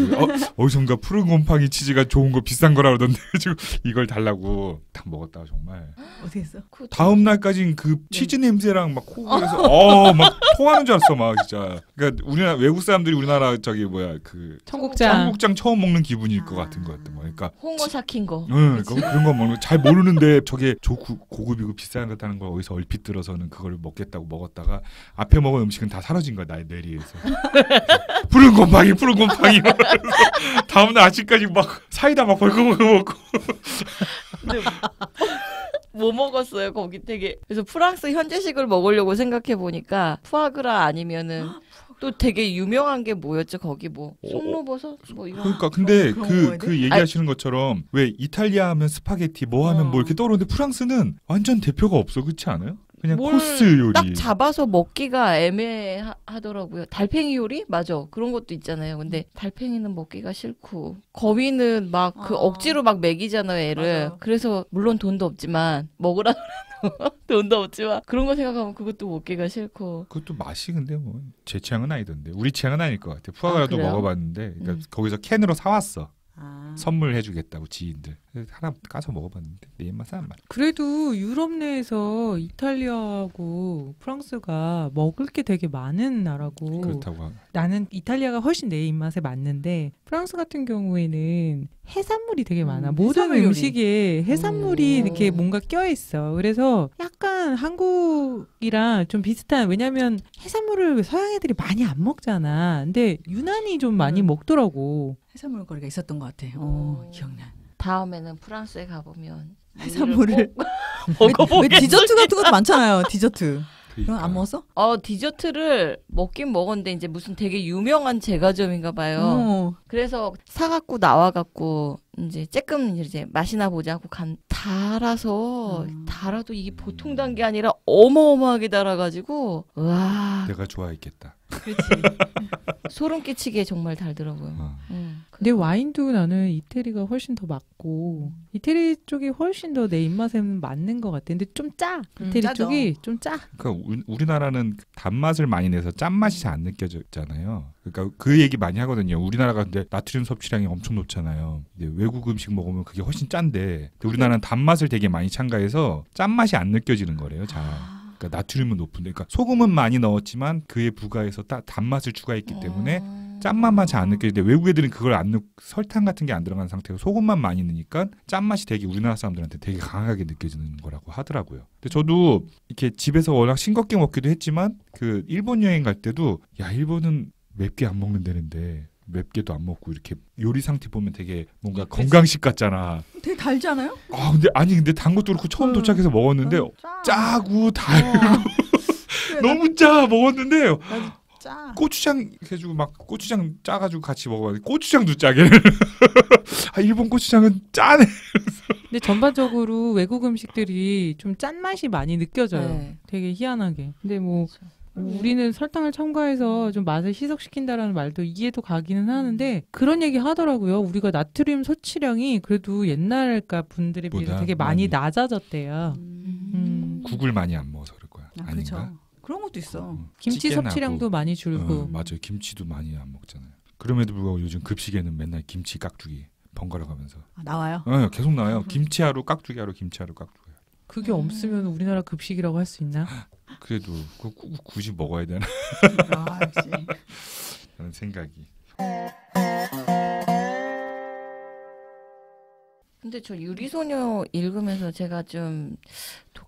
어디선가 푸른 곰팡이 치즈가 좋은 거 비싼 거라 그러던데 지금 이걸 달라고 딱 먹었다가 정말. 어떻게 했어? 다음 날까지는 그 치즈 냄새랑 막 코에서 막 토하는 줄 알았어 막 진짜. 그러니까 우리나라 외국 사람들이 우리나라 저기 뭐야 그 청국장 처음 먹는 기분일 것 같은 거였던 거야. 그러니까 홍어 삭힌 거. 응, 그런 거 먹는 잘 모르는데 저게 고급이고 비싼 것 같다는 걸 어디서 얼핏 들어서는 그걸 먹겠다고 먹었다가 앞에 먹은 음식은 다 사라진 거야 나의 뇌리에서. 푸른 곰팡이. 다음 날 아침까지 막 사이다 막 벌컥벌컥 먹고. 뭐 먹었어요 거기 되게. 그래서 프랑스 현지식을 먹으려고 생각해 보니까 푸아그라 아니면은. 또 되게 유명한 게 뭐였죠? 거기 뭐 송로버섯 뭐 이런. 그러니까 근데 그 얘기하시는 것처럼 왜 이탈리아 하면 스파게티 뭐 하면 뭐 이렇게 떠오르는데 프랑스는 완전 대표가 없어. 그렇지 않아요? 그냥 코스 요리. 딱 잡아서 먹기가 애매하더라고요. 달팽이 요리? 맞아. 그런 것도 있잖아요. 근데 달팽이는 먹기가 싫고 거위는 막 그 억지로 막 먹이잖아요. 애를. 맞아요. 그래서 물론 돈도 없지만 먹으라 돈도 없지만 그런 거 생각하면 그것도 먹기가 싫고. 그것도 맛이 근데 뭐 제 취향은 아니던데. 우리 취향은 아닐 것 같아. 푸아그라도 먹어봤는데 그러니까 거기서 캔으로 사왔어. 선물해주겠다고 지인들. 하나 까서 먹어봤는데 내 입맛은 안 맞아. 그래도 유럽 내에서 이탈리아하고 프랑스가 먹을 게 되게 많은 나라고. 그렇다고. 나는 이탈리아가 훨씬 내 입맛에 맞는데 프랑스 같은 경우에는 해산물이 되게 많아. 모든 음식에 해산물이 이렇게 뭔가 껴있어. 그래서 약간 한국이랑 좀 비슷한. 왜냐면 해산물을 서양 애들이 많이 안 먹잖아. 근데 유난히 좀 많이 먹더라고. 해산물 거리가 있었던 것 같아요. 기억나. 다음에는 프랑스에 가보면 해산물을 왜 디저트 같은 것도 많잖아요. 디저트. 그럼 안 먹었어? 디저트를 먹긴 먹었는데 이제 무슨 되게 유명한 제과점인가 봐요. 그래서 사갖고 나와갖고 이제 조금 이제 맛이나 보자 하고 달아서 달아도 이게 보통 단 게 아니라 어마어마하게 달아가지고 와. 내가 좋아했겠다. 그렇지. 소름 끼치게 정말 달더라고요. 근데 와인도 나는 이태리가 훨씬 더 맞고 이태리 쪽이 훨씬 더 내 입맛에 맞는 것 같아. 근데 좀 짜. 이태리 쪽이 좀 짜. 그러니까 우리나라는 단맛을 많이 내서 짠맛이 잘 안 느껴졌잖아요. 그러니까 그 얘기 많이 하거든요. 우리나라가 근데 나트륨 섭취량이 엄청 높잖아요. 근데 외국 음식 먹으면 그게 훨씬 짠데 우리나라는 단맛을 되게 많이 첨가해서 짠맛이 안 느껴지는 거래요. 잘. 그러니까 나트륨은 높은데 그러니까 소금은 많이 넣었지만 그에 부과해서 단맛을 추가했기 때문에 짠맛만 잘 안 느껴지는데 외국 애들은 그걸 안 넣고 설탕 같은 게 안 들어간 상태로 소금만 많이 넣으니까 짠맛이 되게 우리나라 사람들한테 되게 강하게 느껴지는 거라고 하더라고요. 근데 저도 이렇게 집에서 워낙 싱겁게 먹기도 했지만 그 일본 여행 갈 때도 야 일본은 맵게 안 먹는다는데 맵게도 안 먹고 이렇게 요리 상태 보면 되게 뭔가 건강식 같잖아. 되게 달지 않아요? 아 근데 아니 근데 단 것도 그렇고 처음 도착해서 먹었는데 짜고 달고 너무 짜 먹었는데 짜. 고추장 해주고 막 고추장 짜가지고 같이 먹어봤는데 고추장도 짜게. 아 일본 고추장은 짜네. 근데 전반적으로 외국 음식들이 좀 짠맛이 많이 느껴져요. 네. 되게 희한하게. 근데 뭐 우리는 설탕을 첨가해서 좀 맛을 희석시킨다라는 말도 이해도 가기는 하는데 그런 얘기 하더라고요. 우리가 나트륨 섭취량이 그래도 옛날가 분들에 비해서 되게 많이 낮아졌대요. 국을 많이 안 먹어서 그럴 거야. 아, 아닌가? 그렇죠. 그런 것도 있어. 김치 섭취량도 많이 줄고. 맞아요. 김치도 많이 안 먹잖아요. 그럼에도 불구하고 요즘 급식에는 맨날 김치 깍두기 번갈아 가면서. 아, 나와요? 네, 계속 나와요. 김치하루 깍두기하루 김치하루 깍두기하루. 그게 없으면 우리나라 급식이라고 할 수 있나? 그래도 굳이 먹어야 되나? 아, 역시. 라는 생각이. 근데 저 유리소녀 읽으면서 제가 좀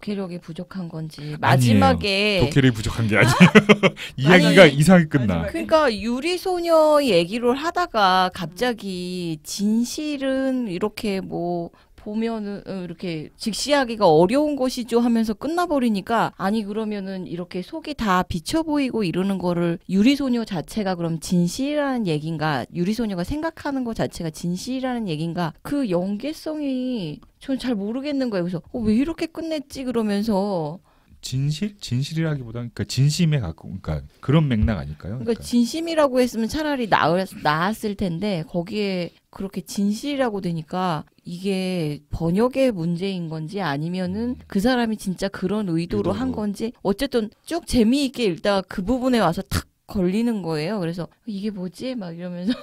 독해력이 부족한 건지 마지막에 아니에요. 독해력이 부족한 게 아니에요. 이야기가 아니, 이상하게 끝나. 그러니까 유리소녀의 얘기를 하다가 갑자기 진실은 이렇게 뭐 보면은 이렇게 직시하기가 어려운 것이죠 하면서 끝나버리니까 아니 그러면은 이렇게 속이 다 비쳐 보이고 이러는 거를 유리소녀 자체가 그럼 진실이라는 얘긴가 유리소녀가 생각하는 거 자체가 진실이라는 얘긴가 그 연계성이 전 잘 모르겠는 거예요. 그래서 왜 이렇게 끝냈지 그러면서 진실이라기보다는 그러니까 진심에 가까운 그러니까 그런 맥락 아닐까요? 그러니까 진심이라고 했으면 차라리 나았을 텐데 거기에 그렇게 진실이라고 되니까 이게 번역의 문제인 건지 아니면은 그 사람이 진짜 그런 의도로 한 건지 어쨌든 쭉 재미있게 읽다가 그 부분에 와서 탁 걸리는 거예요. 그래서 이게 뭐지? 막 이러면서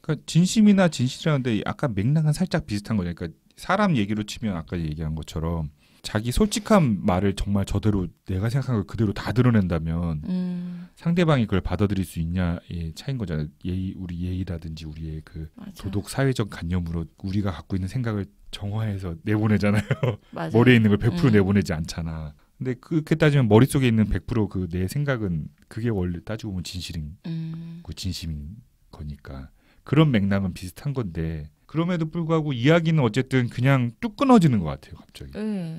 그러니까 진심이나 진실이라는데 아까 맥락은 살짝 비슷한 거죠. 그러니까 사람 얘기로 치면 아까 얘기한 것처럼 자기 솔직한 말을 정말 저대로 내가 생각한 걸 그대로 다 드러낸다면 상대방이 그걸 받아들일 수 있냐의 차이인 거잖아요. 우리 예의라든지 우리의 그 맞아. 도덕 사회적 관념으로 우리가 갖고 있는 생각을 정화해서 내보내잖아요. 머리에 있는 걸 100% 내보내지 않잖아. 근데 그렇게 따지면 머릿속에 있는 100% 그 내 생각은 그게 원래 따지고 보면 진실인 그 진심인 거니까 그런 맥락은 비슷한 건데 그럼에도 불구하고 이야기는 어쨌든 그냥 뚝 끊어지는 것 같아요. 갑자기.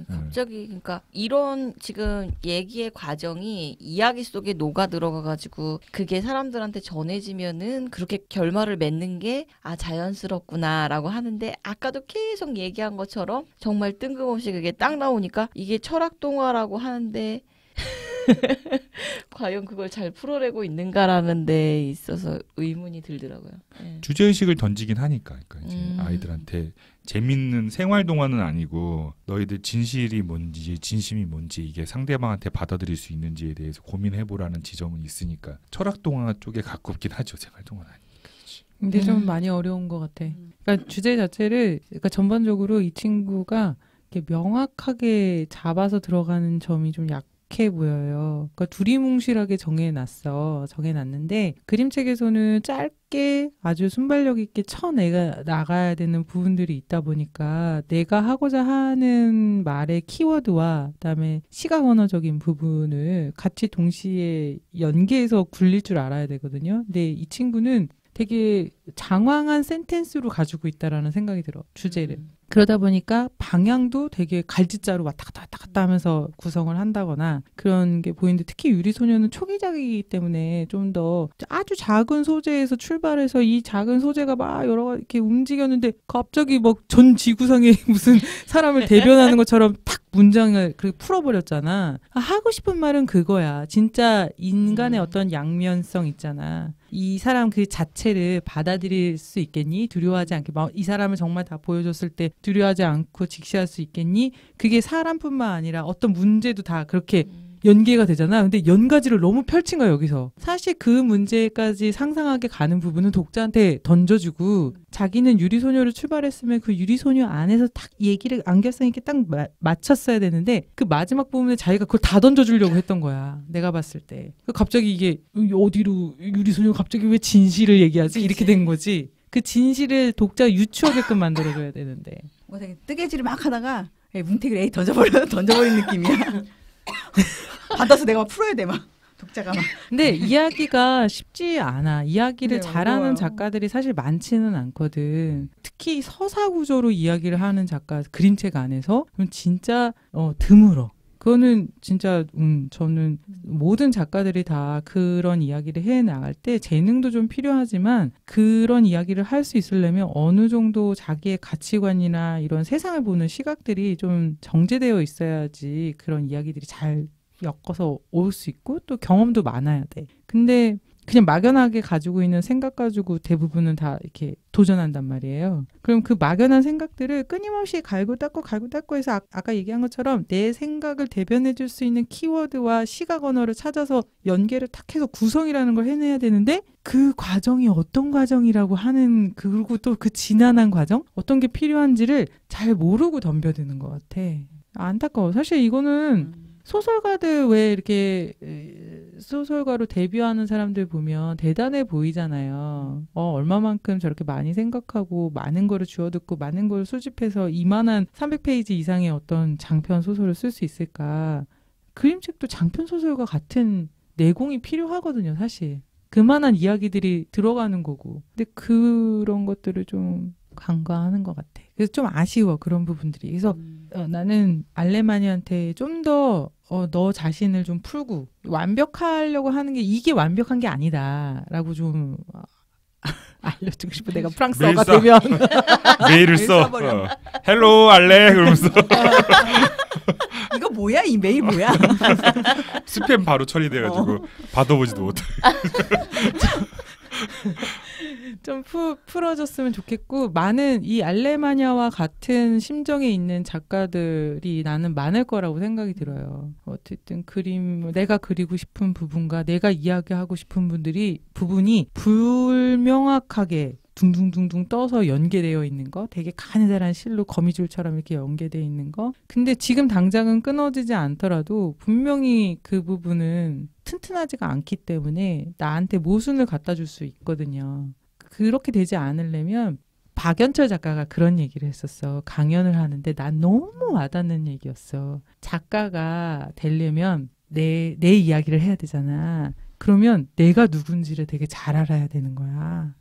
갑자기 그러니까 이런 지금 얘기의 과정이 이야기 속에 녹아 들어가가지고 그게 사람들한테 전해지면은 그렇게 결말을 맺는 게 아 자연스럽구나라고 하는데 아까도 계속 얘기한 것처럼 정말 뜬금없이 그게 딱 나오니까 이게 철학동화라고 하는데 과연 그걸 잘 풀어내고 있는가라는 데 있어서 의문이 들더라고요. 네. 주제의식을 던지긴 하니까 그러니까 이제 아이들한테 재밌는 생활동화는 아니고 너희들 진실이 뭔지 진심이 뭔지 이게 상대방한테 받아들일 수 있는지에 대해서 고민해보라는 지점은 있으니까 철학동화 쪽에 가깝긴 하죠. 생활동화는 아니고. 근데 좀 많이 어려운 것 같아. 그러니까 주제 자체를 그러니까 전반적으로 이 친구가 이렇게 명확하게 잡아서 들어가는 점이 좀 약 해 보여요. 그러니까 두리뭉실하게 정해놨는데 그림책에서는 짧게 아주 순발력 있게 쳐내가 나가야 되는 부분들이 있다 보니까 내가 하고자 하는 말의 키워드와 그다음에 시각 언어적인 부분을 같이 동시에 연계해서 굴릴 줄 알아야 되거든요. 근데 이 친구는 되게 장황한 센텐스로 가지고 있다라는 생각이 들어. 주제를. 그러다 보니까 방향도 되게 갈짓자로 왔다 갔다 하면서 구성을 한다거나 그런 게 보이는데 특히 유리소녀는 초기작이기 때문에 좀 더 아주 작은 소재에서 출발해서 이 작은 소재가 막 여러 가지 이렇게 움직였는데 갑자기 막 전 지구상에 무슨 사람을 대변하는 것처럼 탁 문장을 그렇게 풀어버렸잖아. 아, 하고 싶은 말은 그거야. 진짜 인간의 어떤 양면성 있잖아. 이 사람 그 자체를 받아들일 수 있겠니? 두려워하지 않게. 이 사람을 정말 다 보여줬을 때 두려워하지 않고 직시할 수 있겠니? 그게 사람뿐만 아니라 어떤 문제도 다 그렇게 연계가 되잖아. 근데 연가지를 너무 펼친 거야 여기서. 사실 그 문제까지 상상하게 가는 부분은 독자한테 던져주고 자기는 유리소녀를 출발했으면 그 유리소녀 안에서 딱 얘기를 안결성 있게 딱 맞췄어야 되는데 그 마지막 부분에 자기가 그걸 다 던져주려고 했던 거야. 내가 봤을 때. 갑자기 이게 어디로 유리소녀가 갑자기 왜 진실을 얘기하지? 이렇게 된 거지. 그 진실을 독자가 유추하게끔 만들어줘야 되는데. 뭐 되게 뜨개질을 막 하다가 뭉태기를 에이 던져버린 느낌이야. 받아서 내가 막 풀어야 돼 막. 독자가 막. 근데 이야기가 쉽지 않아. 이야기를 네, 잘하는 어려워요. 작가들이 사실 많지는 않거든. 특히 서사 구조로 이야기를 하는 작가 그림책 안에서 그럼 진짜 드물어. 그거는 진짜 저는 모든 작가들이 다 그런 이야기를 해나갈 때 재능도 좀 필요하지만 그런 이야기를 할 수 있으려면 어느 정도 자기의 가치관이나 이런 세상을 보는 시각들이 좀 정제되어 있어야지 그런 이야기들이 잘 엮어서 올 수 있고 또 경험도 많아야 돼. 근데 그냥 막연하게 가지고 있는 생각 가지고 대부분은 다 이렇게 도전한단 말이에요. 그럼 그 막연한 생각들을 끊임없이 갈고 닦고 해서 아까 얘기한 것처럼 내 생각을 대변해 줄 수 있는 키워드와 시각 언어를 찾아서 연계를 탁 해서 구성이라는 걸 해내야 되는데 그 과정이 어떤 과정이라고 하는 그리고 또 그 지난한 과정? 어떤 게 필요한지를 잘 모르고 덤벼드는 것 같아. 안타까워. 사실 이거는 소설가들 왜 이렇게 소설가로 데뷔하는 사람들 보면 대단해 보이잖아요. 얼마만큼 저렇게 많이 생각하고 많은 거를 주워듣고 많은 걸 수집해서 이만한 300페이지 이상의 어떤 장편 소설을 쓸 수 있을까. 그림책도 장편 소설과 같은 내공이 필요하거든요, 사실. 그만한 이야기들이 들어가는 거고. 근데 그런 것들을 좀 간과하는 것 같아. 그래서 좀 아쉬워, 그런 부분들이. 그래서 나는 알레마니한테 좀 더 너 자신을 좀 풀고 완벽하려고 하는 게 이게 완벽한 게 아니다라고 좀 알려주고 싶어. 내가 프랑스어가 되면 메일을 써. 헬로 알레 그러면서 이거 뭐야, 이 메일 뭐야. 스팸 바로 처리돼가지고 받아보지도 못해. 좀 풀어줬으면 좋겠고, 많은 이 알레마냐와 같은 심정에 있는 작가들이 나는 많을 거라고 생각이 들어요. 어쨌든 그림, 내가 그리고 싶은 부분과 내가 이야기하고 싶은 부분이 불명확하게 둥둥둥둥 떠서 연계되어 있는 거, 되게 가느다란 실로 거미줄처럼 이렇게 연계되어 있는 거. 근데 지금 당장은 끊어지지 않더라도 분명히 그 부분은 튼튼하지가 않기 때문에 나한테 모순을 갖다 줄 수 있거든요. 그렇게 되지 않으려면, 박연철 작가가 그런 얘기를 했었어. 강연을 하는데 난 너무 와닿는 얘기였어. 작가가 되려면 내 이야기를 해야 되잖아. 그러면 내가 누군지를 되게 잘 알아야 되는 거야.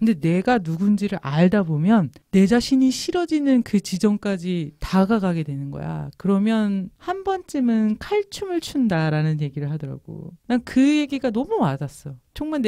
근데 내가 누군지를 알다 보면 내 자신이 싫어지는 그 지점까지 다가가게 되는 거야. 그러면 한 번쯤은 칼춤을 춘다라는 얘기를 하더라고. 난 그 얘기가 너무 와닿았어. 정말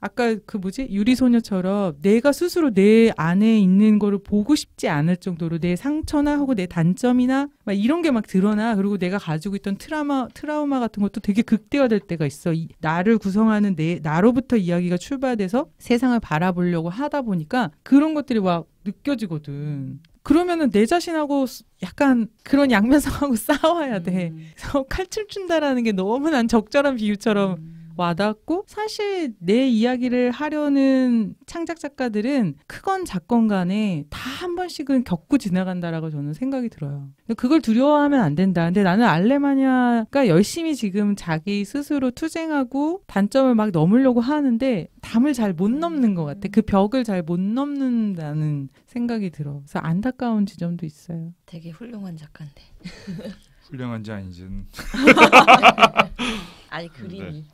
아까 그 유리소녀처럼 내가 스스로 내 안에 있는 거를 보고 싶지 않을 정도로 내 상처나 하고 내 단점이나 막 이런 게 막 드러나. 그리고 내가 가지고 있던 트라우마 같은 것도 되게 극대화될 때가 있어. 나를 구성하는 나로부터 이야기가 출발돼서 세상을 바라보려고 하다 보니까 그런 것들이 막 느껴지거든. 그러면은 내 자신하고 약간 그런 양면성하고 싸워야 돼. 그래서 칼춤 춘다라는 게 너무 난 적절한 비유처럼 와닿고, 사실 내 이야기를 하려는 창작 작가들은 크건 작건 간에 다 한 번씩은 겪고 지나간다라고 저는 생각이 들어요. 그걸 두려워하면 안 된다. 근데 나는 알레마냐가 열심히 지금 자기 스스로 투쟁하고 단점을 막 넘으려고 하는데 담을 잘 못 넘는 것 같아. 그 벽을 잘 못 넘는다는 생각이 들어. 그래서 안타까운 지점도 있어요. 되게 훌륭한 작가인데. 훌륭한지 아닌지는. 아니 그림이.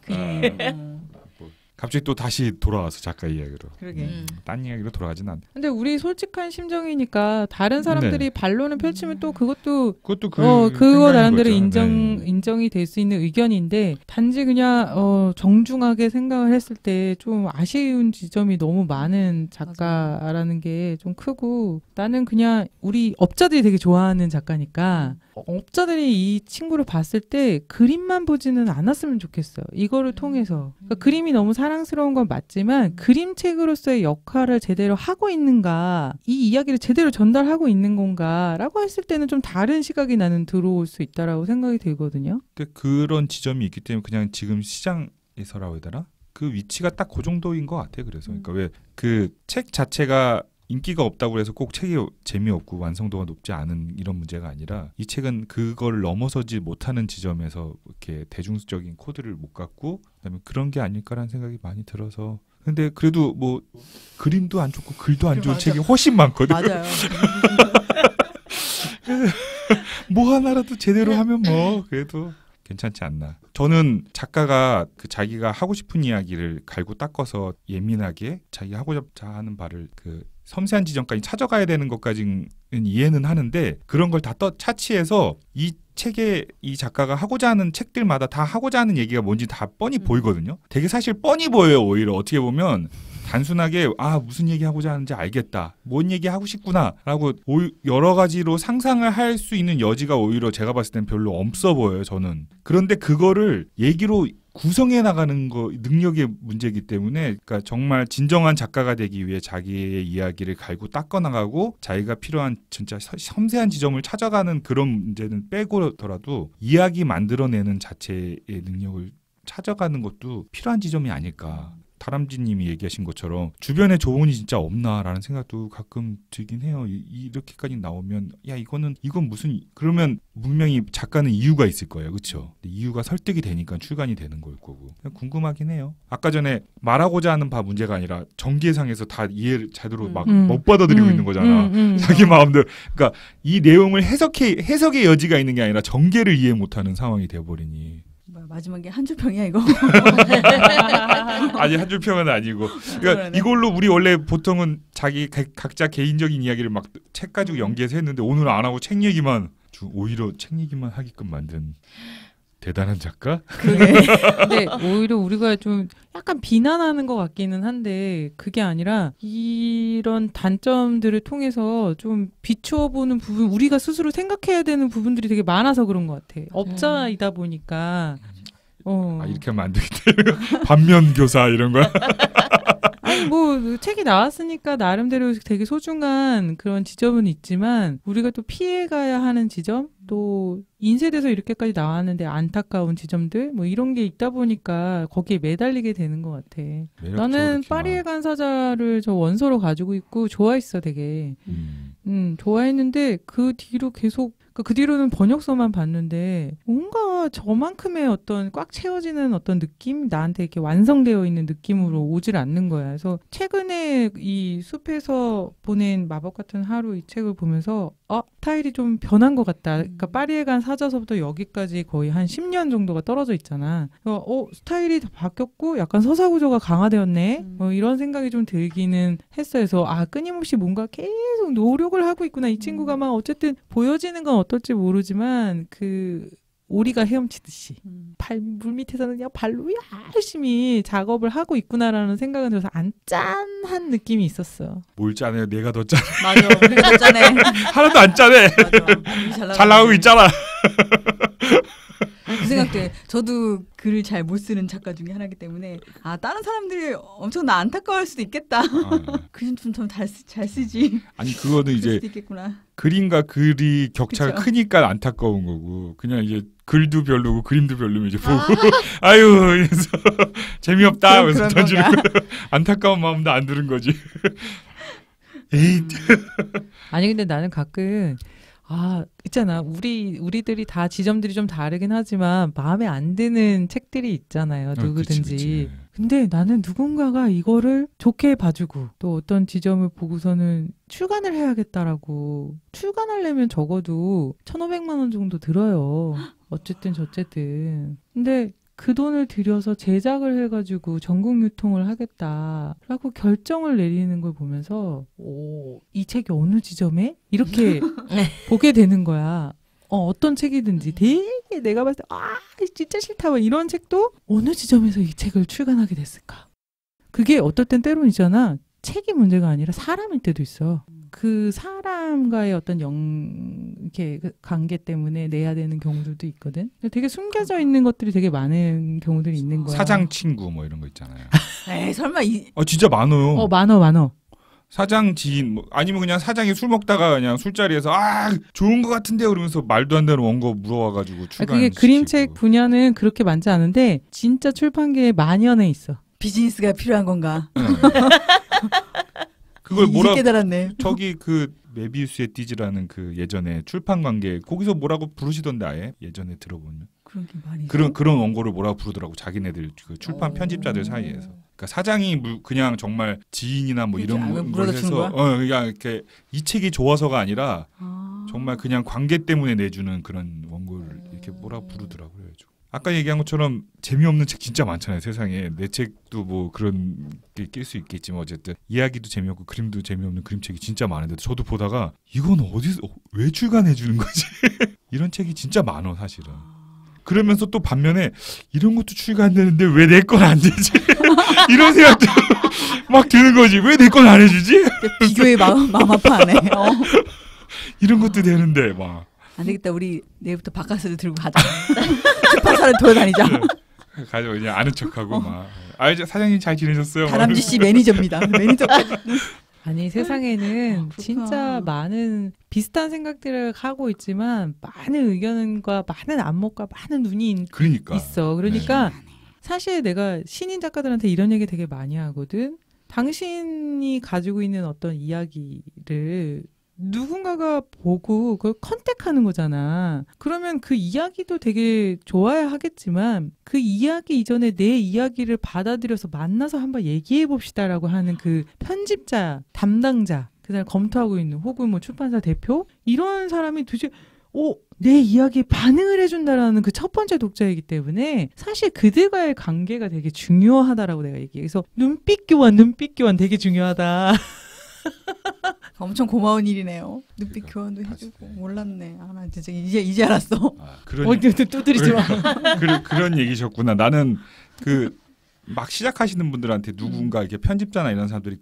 뭐, 갑자기 또 다시 돌아와서 작가 이야기로. 그러게. 딴 이야기로 돌아가진 않네. 근데 우리 솔직한 심정이니까 다른 사람들이 반론을 펼치면 또 그것도 그거 나름대로 인정이 될 수 있는 의견인데, 단지 그냥 정중하게 생각을 했을 때 좀 아쉬운 지점이 너무 많은 작가라는 게 좀 크고, 나는 그냥 우리 업자들이 되게 좋아하는 작가니까. 업자들이 이 친구를 봤을 때 그림만 보지는 않았으면 좋겠어요. 이거를 통해서. 그러니까 그림이 너무 사랑스러운 건 맞지만 그림책으로서의 역할을 제대로 하고 있는가, 이 이야기를 제대로 전달하고 있는 건가라고 했을 때는 좀 다른 시각이 나는 들어올 수 있다라고 생각이 들거든요. 근데 그런 지점이 있기 때문에 그냥 지금 시장에서라고 해야 되나? 그 위치가 딱 그 정도인 것 같아요. 그래서 그러니까 왜 그 책 자체가 인기가 없다고 해서 꼭 책이 재미없고 완성도가 높지 않은 이런 문제가 아니라, 이 책은 그걸 넘어서지 못하는 지점에서 이렇게 대중적인 코드를 못 갖고 그다음에 그런 게 아닐까라는 생각이 많이 들어서. 근데 그래도 뭐 그림도 안 좋고 글도 안 좋은 책이 훨씬 많거든요. 맞아요. 뭐 하나라도 제대로 하면 뭐 그래도 괜찮지 않나. 저는 작가가 그 자기가 하고 싶은 이야기를 갈고 닦아서 예민하게 자기 하고자 하는 바를 그 섬세한 지점까지 찾아가야 되는 것까지는 이해는 하는데, 그런 걸 다 차치해서 이 책에 이 작가가 하고자 하는 책들마다 다 하고자 하는 얘기가 뭔지 다 뻔히 보이거든요. 되게 사실 뻔히 보여요. 오히려 어떻게 보면 단순하게 아 무슨 얘기하고자 하는지 알겠다, 뭔 얘기하고 싶구나 라고 여러 가지로 상상을 할 수 있는 여지가 오히려 제가 봤을 땐 별로 없어 보여요, 저는. 그런데 그거를 얘기로 구성해 나가는 거 능력의 문제이기 때문에, 그러니까 정말 진정한 작가가 되기 위해 자기의 이야기를 갈고 닦아 나가고 자기가 필요한 진짜 섬세한 지점을 찾아가는 그런 문제는 빼고더라도 이야기 만들어내는 자체의 능력을 찾아가는 것도 필요한 지점이 아닐까. 다람쥐님이 얘기하신 것처럼 주변에 조언이 진짜 없나라는 생각도 가끔 들긴 해요. 이렇게까지 나오면 야 이건 무슨, 그러면 분명히 작가는 이유가 있을 거예요, 그렇죠? 이유가 설득이 되니까 출간이 되는 걸 거고. 궁금하긴 해요. 아까 전에 말하고자 하는 바 문제가 아니라 정계상에서 다 이해를 제대로 막 못 받아들이고 있는 거잖아. 자기 마음대로. 그러니까 이 내용을 해석의 여지가 있는 게 아니라 정계를 이해 못하는 상황이 돼버리니. 마지막에 한 줄평이야 이거? 아니 한 줄평은 아니고, 그러니까 이걸로 우리 원래 보통은 자기 각자 개인적인 이야기를 막 책 가지고 연계해서 했는데 오늘은 안 하고 책 얘기만, 오히려 책 얘기만 하게끔 만든 대단한 작가? 그러게. 근데 오히려 우리가 좀 약간 비난하는 것 같기는 한데 그게 아니라 이런 단점들을 통해서 좀 비추어보는 부분, 우리가 스스로 생각해야 되는 부분들이 되게 많아서 그런 것 같아. 업자이다 보니까. 아, 이렇게 하면 안 되겠다. 반면교사 이런 거야? 아니 뭐 책이 나왔으니까 나름대로 되게 소중한 그런 지점은 있지만 우리가 또 피해가야 하는 지점? 또 인쇄돼서 이렇게까지 나왔는데 안타까운 지점들 뭐 이런 게 있다 보니까 거기에 매달리게 되는 것 같아. 나는 파리에 간 사자를 저 원서로 가지고 있고 좋아했어 되게. 좋아했는데 그 뒤로 계속, 그 뒤로는 번역서만 봤는데 뭔가 저만큼의 어떤 꽉 채워지는 어떤 느낌, 나한테 이렇게 완성되어 있는 느낌으로 오질 않는 거야. 그래서 최근에 이 숲에서 보낸 마법 같은 하루, 이 책을 보면서 타일이 좀 변한 것 같다. 그러니까 파리에 간 사자서부터 여기까지 거의 한 10년 정도가 떨어져 있잖아. 스타일이 다 바뀌었고 약간 서사구조가 강화되었네. 뭐 이런 생각이 좀 들기는 했어. 그래서 끊임없이 뭔가 계속 노력을 하고 있구나. 이 친구가 막 어쨌든 보여지는 건 어떨지 모르지만 그 오리가 헤엄치듯이 물 밑에서는 그냥 발로 열심히 작업을 하고 있구나라는 생각은 들어서 안 짠한 느낌이 있었어. 뭘 짠해요? 내가 더 짠해. 맞아, 우리가 더 짠해. 하나도 안 짠해. 맞아. 잘 나오고 있잖아. 그 생각돼. 저도 글을 잘 못 쓰는 작가 중에 하나이기 때문에 다른 사람들이 엄청나 안타까워할 수도 있겠다. 글은 좀 잘 쓰지. 아니 그거는 이제 글인과 글이 격차가 그쵸? 크니까 안타까운 거고, 그냥 이제 글도 별로고 그림도 별로면 이제 보고 아유 이래서 재미없다 하면서 던지는 안타까운 마음도 안 드는 거지. 에이. 아니 근데 나는 가끔 있잖아. 우리들이 다 지점들이 좀 다르긴 하지만 마음에 안 드는 책들이 있잖아요. 누구든지. 그치. 근데 나는 누군가가 이거를 좋게 봐주고 또 어떤 지점을 보고서는 출간을 해야겠다라고, 출간하려면 적어도 1,500만 원 정도 들어요. 어쨌든 저쨌든. 근데 그 돈을 들여서 제작을 해가지고 전국 유통을 하겠다라고 결정을 내리는 걸 보면서 이 책이 어느 지점에? 이렇게 보게 되는 거야. 어떤 책이든지 되게 내가 봤을 때 진짜 싫다 이런 책도 어느 지점에서 이 책을 출간하게 됐을까? 그게 어떨 땐 때론 있잖아. 책이 문제가 아니라 사람일 때도 있어. 그 사람과의 어떤 이렇게 관계 때문에 내야 되는 경우들도 있거든. 되게 숨겨져 있는 것들이 되게 많은 경우들이 있는 거야. 사장 친구 뭐 이런 거 있잖아요. 에이 설마 진짜 많아요. 많어. 사장 지인 뭐, 아니면 그냥 사장이 술 먹다가 그냥 술자리에서 좋은 거 같은데요 그러면서 말도 안 되는 원고 물어와가지고 출간. 그게 그림책 분야는 그렇게 많지 않은데 진짜 출판계에 만연해 있어. 비즈니스가 필요한 건가? 그걸 뭐라 깨달았네. 저기 그 메비우스의 띠지라는 그 예전에 출판 관계 거기서 뭐라고 부르시던데 아예 예전에 들어보면 그런 게 많이 그런 원고를 뭐라고 부르더라고. 자기네들 그 출판 편집자들 사이에서. 그러니까 사장이 그냥 정말 지인이나 뭐 이런 걸 해서 그냥 이렇게 이 책이 좋아서가 아니라 정말 그냥 관계 때문에 내주는 그런 원고를 이렇게 뭐라고 부르더라고요. 아까 얘기한 것처럼 재미없는 책 진짜 많잖아요 세상에. 내 책도 뭐 그런 게 낄 수 있겠지만 어쨌든 이야기도 재미없고 그림도 재미없는 그림책이 진짜 많은데 저도 보다가 이건 어디서 왜 출간해 주는 거지? 이런 책이 진짜 많아 사실은. 그러면서 또 반면에 이런 것도 출간되는데 왜 내 건 안 되지? 이런 생각도 막 드는 거지. 왜 내 건 안 해주지? 비교에 마음 아파하네. 이런 것도 되는데 막. 안 되겠다. 우리 내일부터 바카스를 들고 가자. 출판사를 돌아다니자. 네. 가자. 그냥 아는 척하고 막. 사장님 잘 지내셨어요? 다람쥐 씨 매니저입니다. 매니저까지. 아니 세상에는 진짜 많은 비슷한 생각들을 하고 있지만 많은 의견과 많은 안목과 많은 눈이 있어. 그러니까 사실 내가 신인 작가들한테 이런 얘기 되게 많이 하거든. 당신이 가지고 있는 어떤 이야기를 누군가가 보고 그걸 컨택하는 거잖아. 그러면 그 이야기도 되게 좋아야 하겠지만 그 이야기 이전에 내 이야기를 받아들여서 만나서 한번 얘기해 봅시다라고 하는 그 편집자, 담당자, 그 사람 검토하고 있는 혹은 뭐 출판사 대표 이런 사람이 도대체 내 이야기에 반응을 해준다라는 그 첫 번째 독자이기 때문에 사실 그들과의 관계가 되게 중요하다라고 내가 얘기해. 그래서 눈빛 교환 되게 중요하다. 엄청 고마운 일이네요. 눈빛 교환도 해주고. 몰랐네. 아, 나 진짜 이제 알았어. 아, 두드리지 마. 그런 얘기셨구나. 나는 막 시작하시는 분들한테 누군가 이렇게 편집자나 이런 사람들이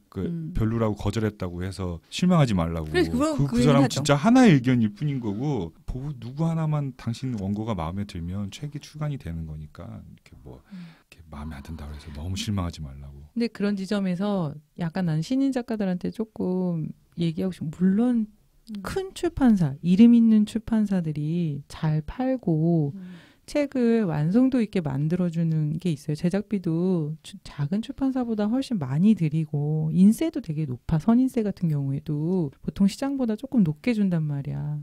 별로라고 거절했다고 해서 실망하지 말라고. 그 사람 진짜 하나의 의견일 뿐인 거고 누구 하나만 당신 원고가 마음에 들면 책이 출간이 되는 거니까 이렇게 이렇게 마음에 안 든다고 해서 너무 실망하지 말라고. 근데 그런 지점에서 약간 난 신인 작가들한테 조금 얘기하고 싶은, 물론 큰 출판사, 이름 있는 출판사들이 잘 팔고 책을 완성도 있게 만들어주는 게 있어요. 제작비도 작은 출판사보다 훨씬 많이 들이고 인세도 되게 높아. 선인세 같은 경우에도 보통 시장보다 조금 높게 준단 말이야.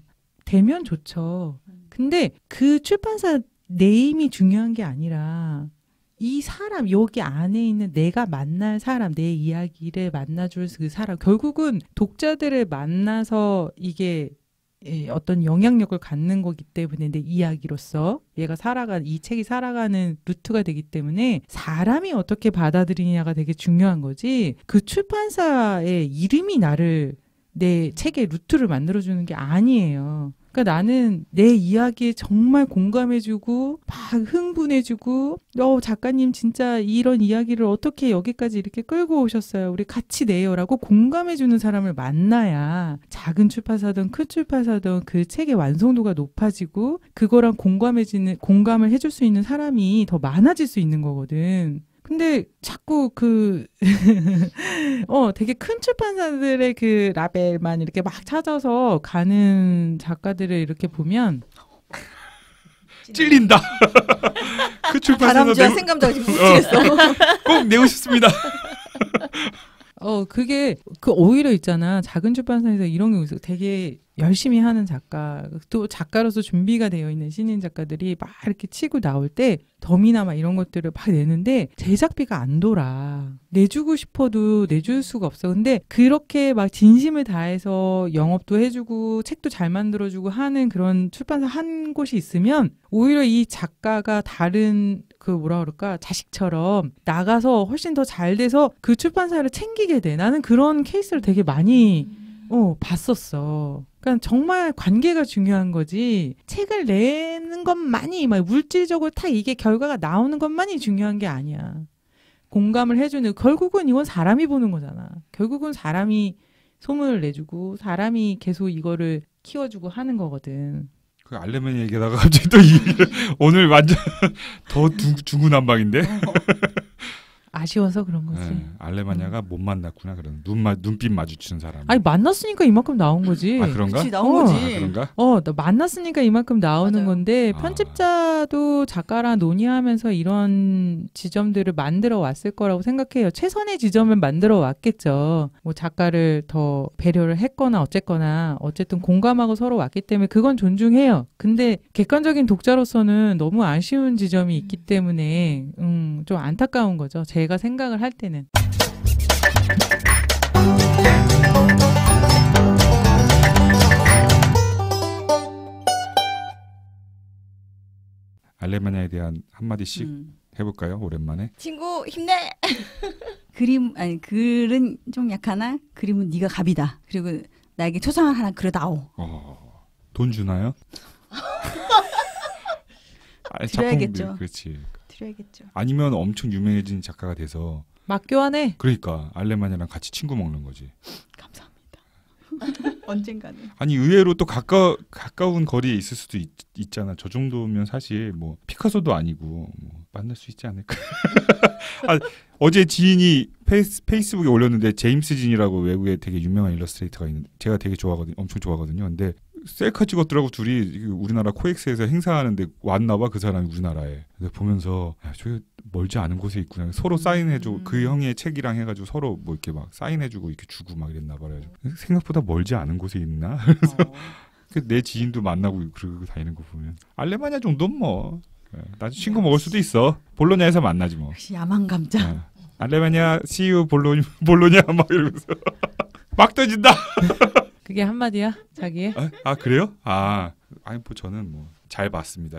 되면 좋죠. 근데 그 출판사 네임이 중요한 게 아니라 이 사람, 여기 안에 있는 내가 만날 사람, 내 이야기를 만나줄 그 사람, 결국은 독자들을 만나서 이게 어떤 영향력을 갖는 거기 때문에 내 이야기로서 얘가 살아간, 이 책이 살아가는 루트가 되기 때문에 사람이 어떻게 받아들이냐가 되게 중요한 거지, 그 출판사의 이름이 나를 내 책의 루트를 만들어주는 게 아니에요. 그러니까 나는 내 이야기에 정말 공감해주고 막 흥분해주고 작가님 진짜 이런 이야기를 어떻게 여기까지 이렇게 끌고 오셨어요. 우리 같이 내요 라고 공감해주는 사람을 만나야 작은 출판사든 큰 출판사든 그 책의 완성도가 높아지고 그거랑 공감을 해줄 수 있는 사람이 더 많아질 수 있는 거거든. 근데 자꾸 되게 큰 출판사들의 그 라벨만 이렇게 막 찾아서 가는 작가들을 이렇게 보면 찔린다. 그 출판사가 다람쥐와 생감자가 지금 찔렸어. 꼭 내고 싶습니다. 오히려 있잖아. 작은 출판사에서 이런 경우 있어. 되게 열심히 하는 작가, 또 작가로서 준비가 되어 있는 신인 작가들이 막 이렇게 치고 나올 때 덤이나 막 이런 것들을 막 내는데 제작비가 안 돌아. 내주고 싶어도 내줄 수가 없어. 근데 그렇게 막 진심을 다해서 영업도 해주고 책도 잘 만들어주고 하는 그런 출판사 한 곳이 있으면 오히려 이 작가가 다른 자식처럼 나가서 훨씬 더 잘 돼서 그 출판사를 챙기게 돼. 나는 그런 케이스를 되게 많이 봤었어. 그러니까 정말 관계가 중요한 거지, 책을 내는 것만이 막 물질적으로 이게 결과가 나오는 것만이 중요한 게 아니야. 공감을 해주는, 결국은 이건 사람이 보는 거잖아. 결국은 사람이 소문을 내주고 사람이 계속 이거를 키워주고 하는 거거든. 그 알레마냐 얘기하다가 갑자기 또 오늘 완전 더 중구난방인데. 아쉬워서 그런 거지. 네, 알레마냐가 못 만났구나. 그런 눈빛 마주치는 사람. 아니 만났으니까 이만큼 나온 거지. 아 그런가? 그치, 나온 거지. 아, 그런가? 만났으니까 이만큼 나오는 건데 편집자도 작가랑 논의하면서 이런 지점들을 만들어 왔을 거라고 생각해요. 최선의 지점을 만들어 왔겠죠. 뭐 작가를 더 배려를 했거나 어쨌거나 어쨌든 공감하고 서로 왔기 때문에 그건 존중해요. 근데 객관적인 독자로서는 너무 아쉬운 지점이 있기 때문에 좀 안타까운 거죠. 제가 생각을 할 때는. 알레마냐에 대한 한마디씩 해볼까요? 오랜만에. 친구 힘내. 글은 좀 약하나 그림은 네가 갑이다. 그리고 나에게 초상화 하나 그려다오. 돈 주나요? 드려야겠죠. 그렇지. 해야겠죠. 아니면 엄청 유명해진 작가가 돼서 막 교환해. 그러니까 알레마냐랑 같이 친구 먹는 거지. 감사합니다. 언젠가는. 아니 의외로 또 가까운 거리에 있을 수도 있잖아. 저 정도면 사실 뭐 피카소도 아니고 만날 수 있지 않을까. 어제 지인이 페이스북에 올렸는데 제임스 진이라고 외국에 되게 유명한 일러스트레이터가 있는데 제가 되게 좋아하거든요. 엄청 좋아하거든요. 근데 셀카 찍었더라고 둘이. 우리나라 코엑스에서 행사하는데 왔나봐 그 사람이 우리나라에. 그래서 보면서 야, 저기 멀지 않은 곳에 있구나. 서로 사인해주고 그 형의 책이랑 해가지고 서로 뭐 이렇게 막 사인해주고 이렇게 주고 막 이랬나봐. 생각보다 멀지 않은 곳에 있나? 그래서 내 지인도 만나고 그러고 다니는 거 보면 알레마냐 정도는 뭐 나중에 친구 먹을 수도 있어. 볼로냐에서 만나지 뭐. 역시 야망 감자. 아, 알레마냐 CU 볼로냐 막 이러면서 막 던진다. 그게 한마디야? 자기의? 아 그래요? 아 아니 뭐 저는 뭐 잘 봤습니다.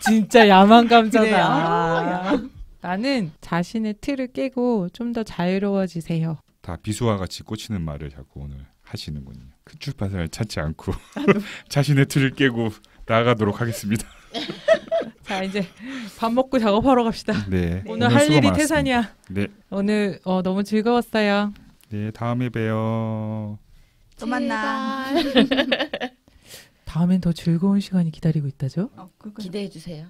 진짜 야망 감자다. 그래. 나는 자신의 틀을 깨고 좀 더 자유로워지세요. 다 비수와 같이 꽂히는 말을 자꾸 오늘 하시는군요. 큰 출판사를 찾지 않고 자신의 틀을 깨고 나아가도록 하겠습니다. 자 이제 밥 먹고 작업하러 갑시다. 네. 오늘 할 일이 많았습니다. 태산이야. 네. 오늘 너무 즐거웠어요. 네 다음에 봬요. 또 만나. 다음엔 더 즐거운 시간이 기다리고 있다죠? 기대해 주세요.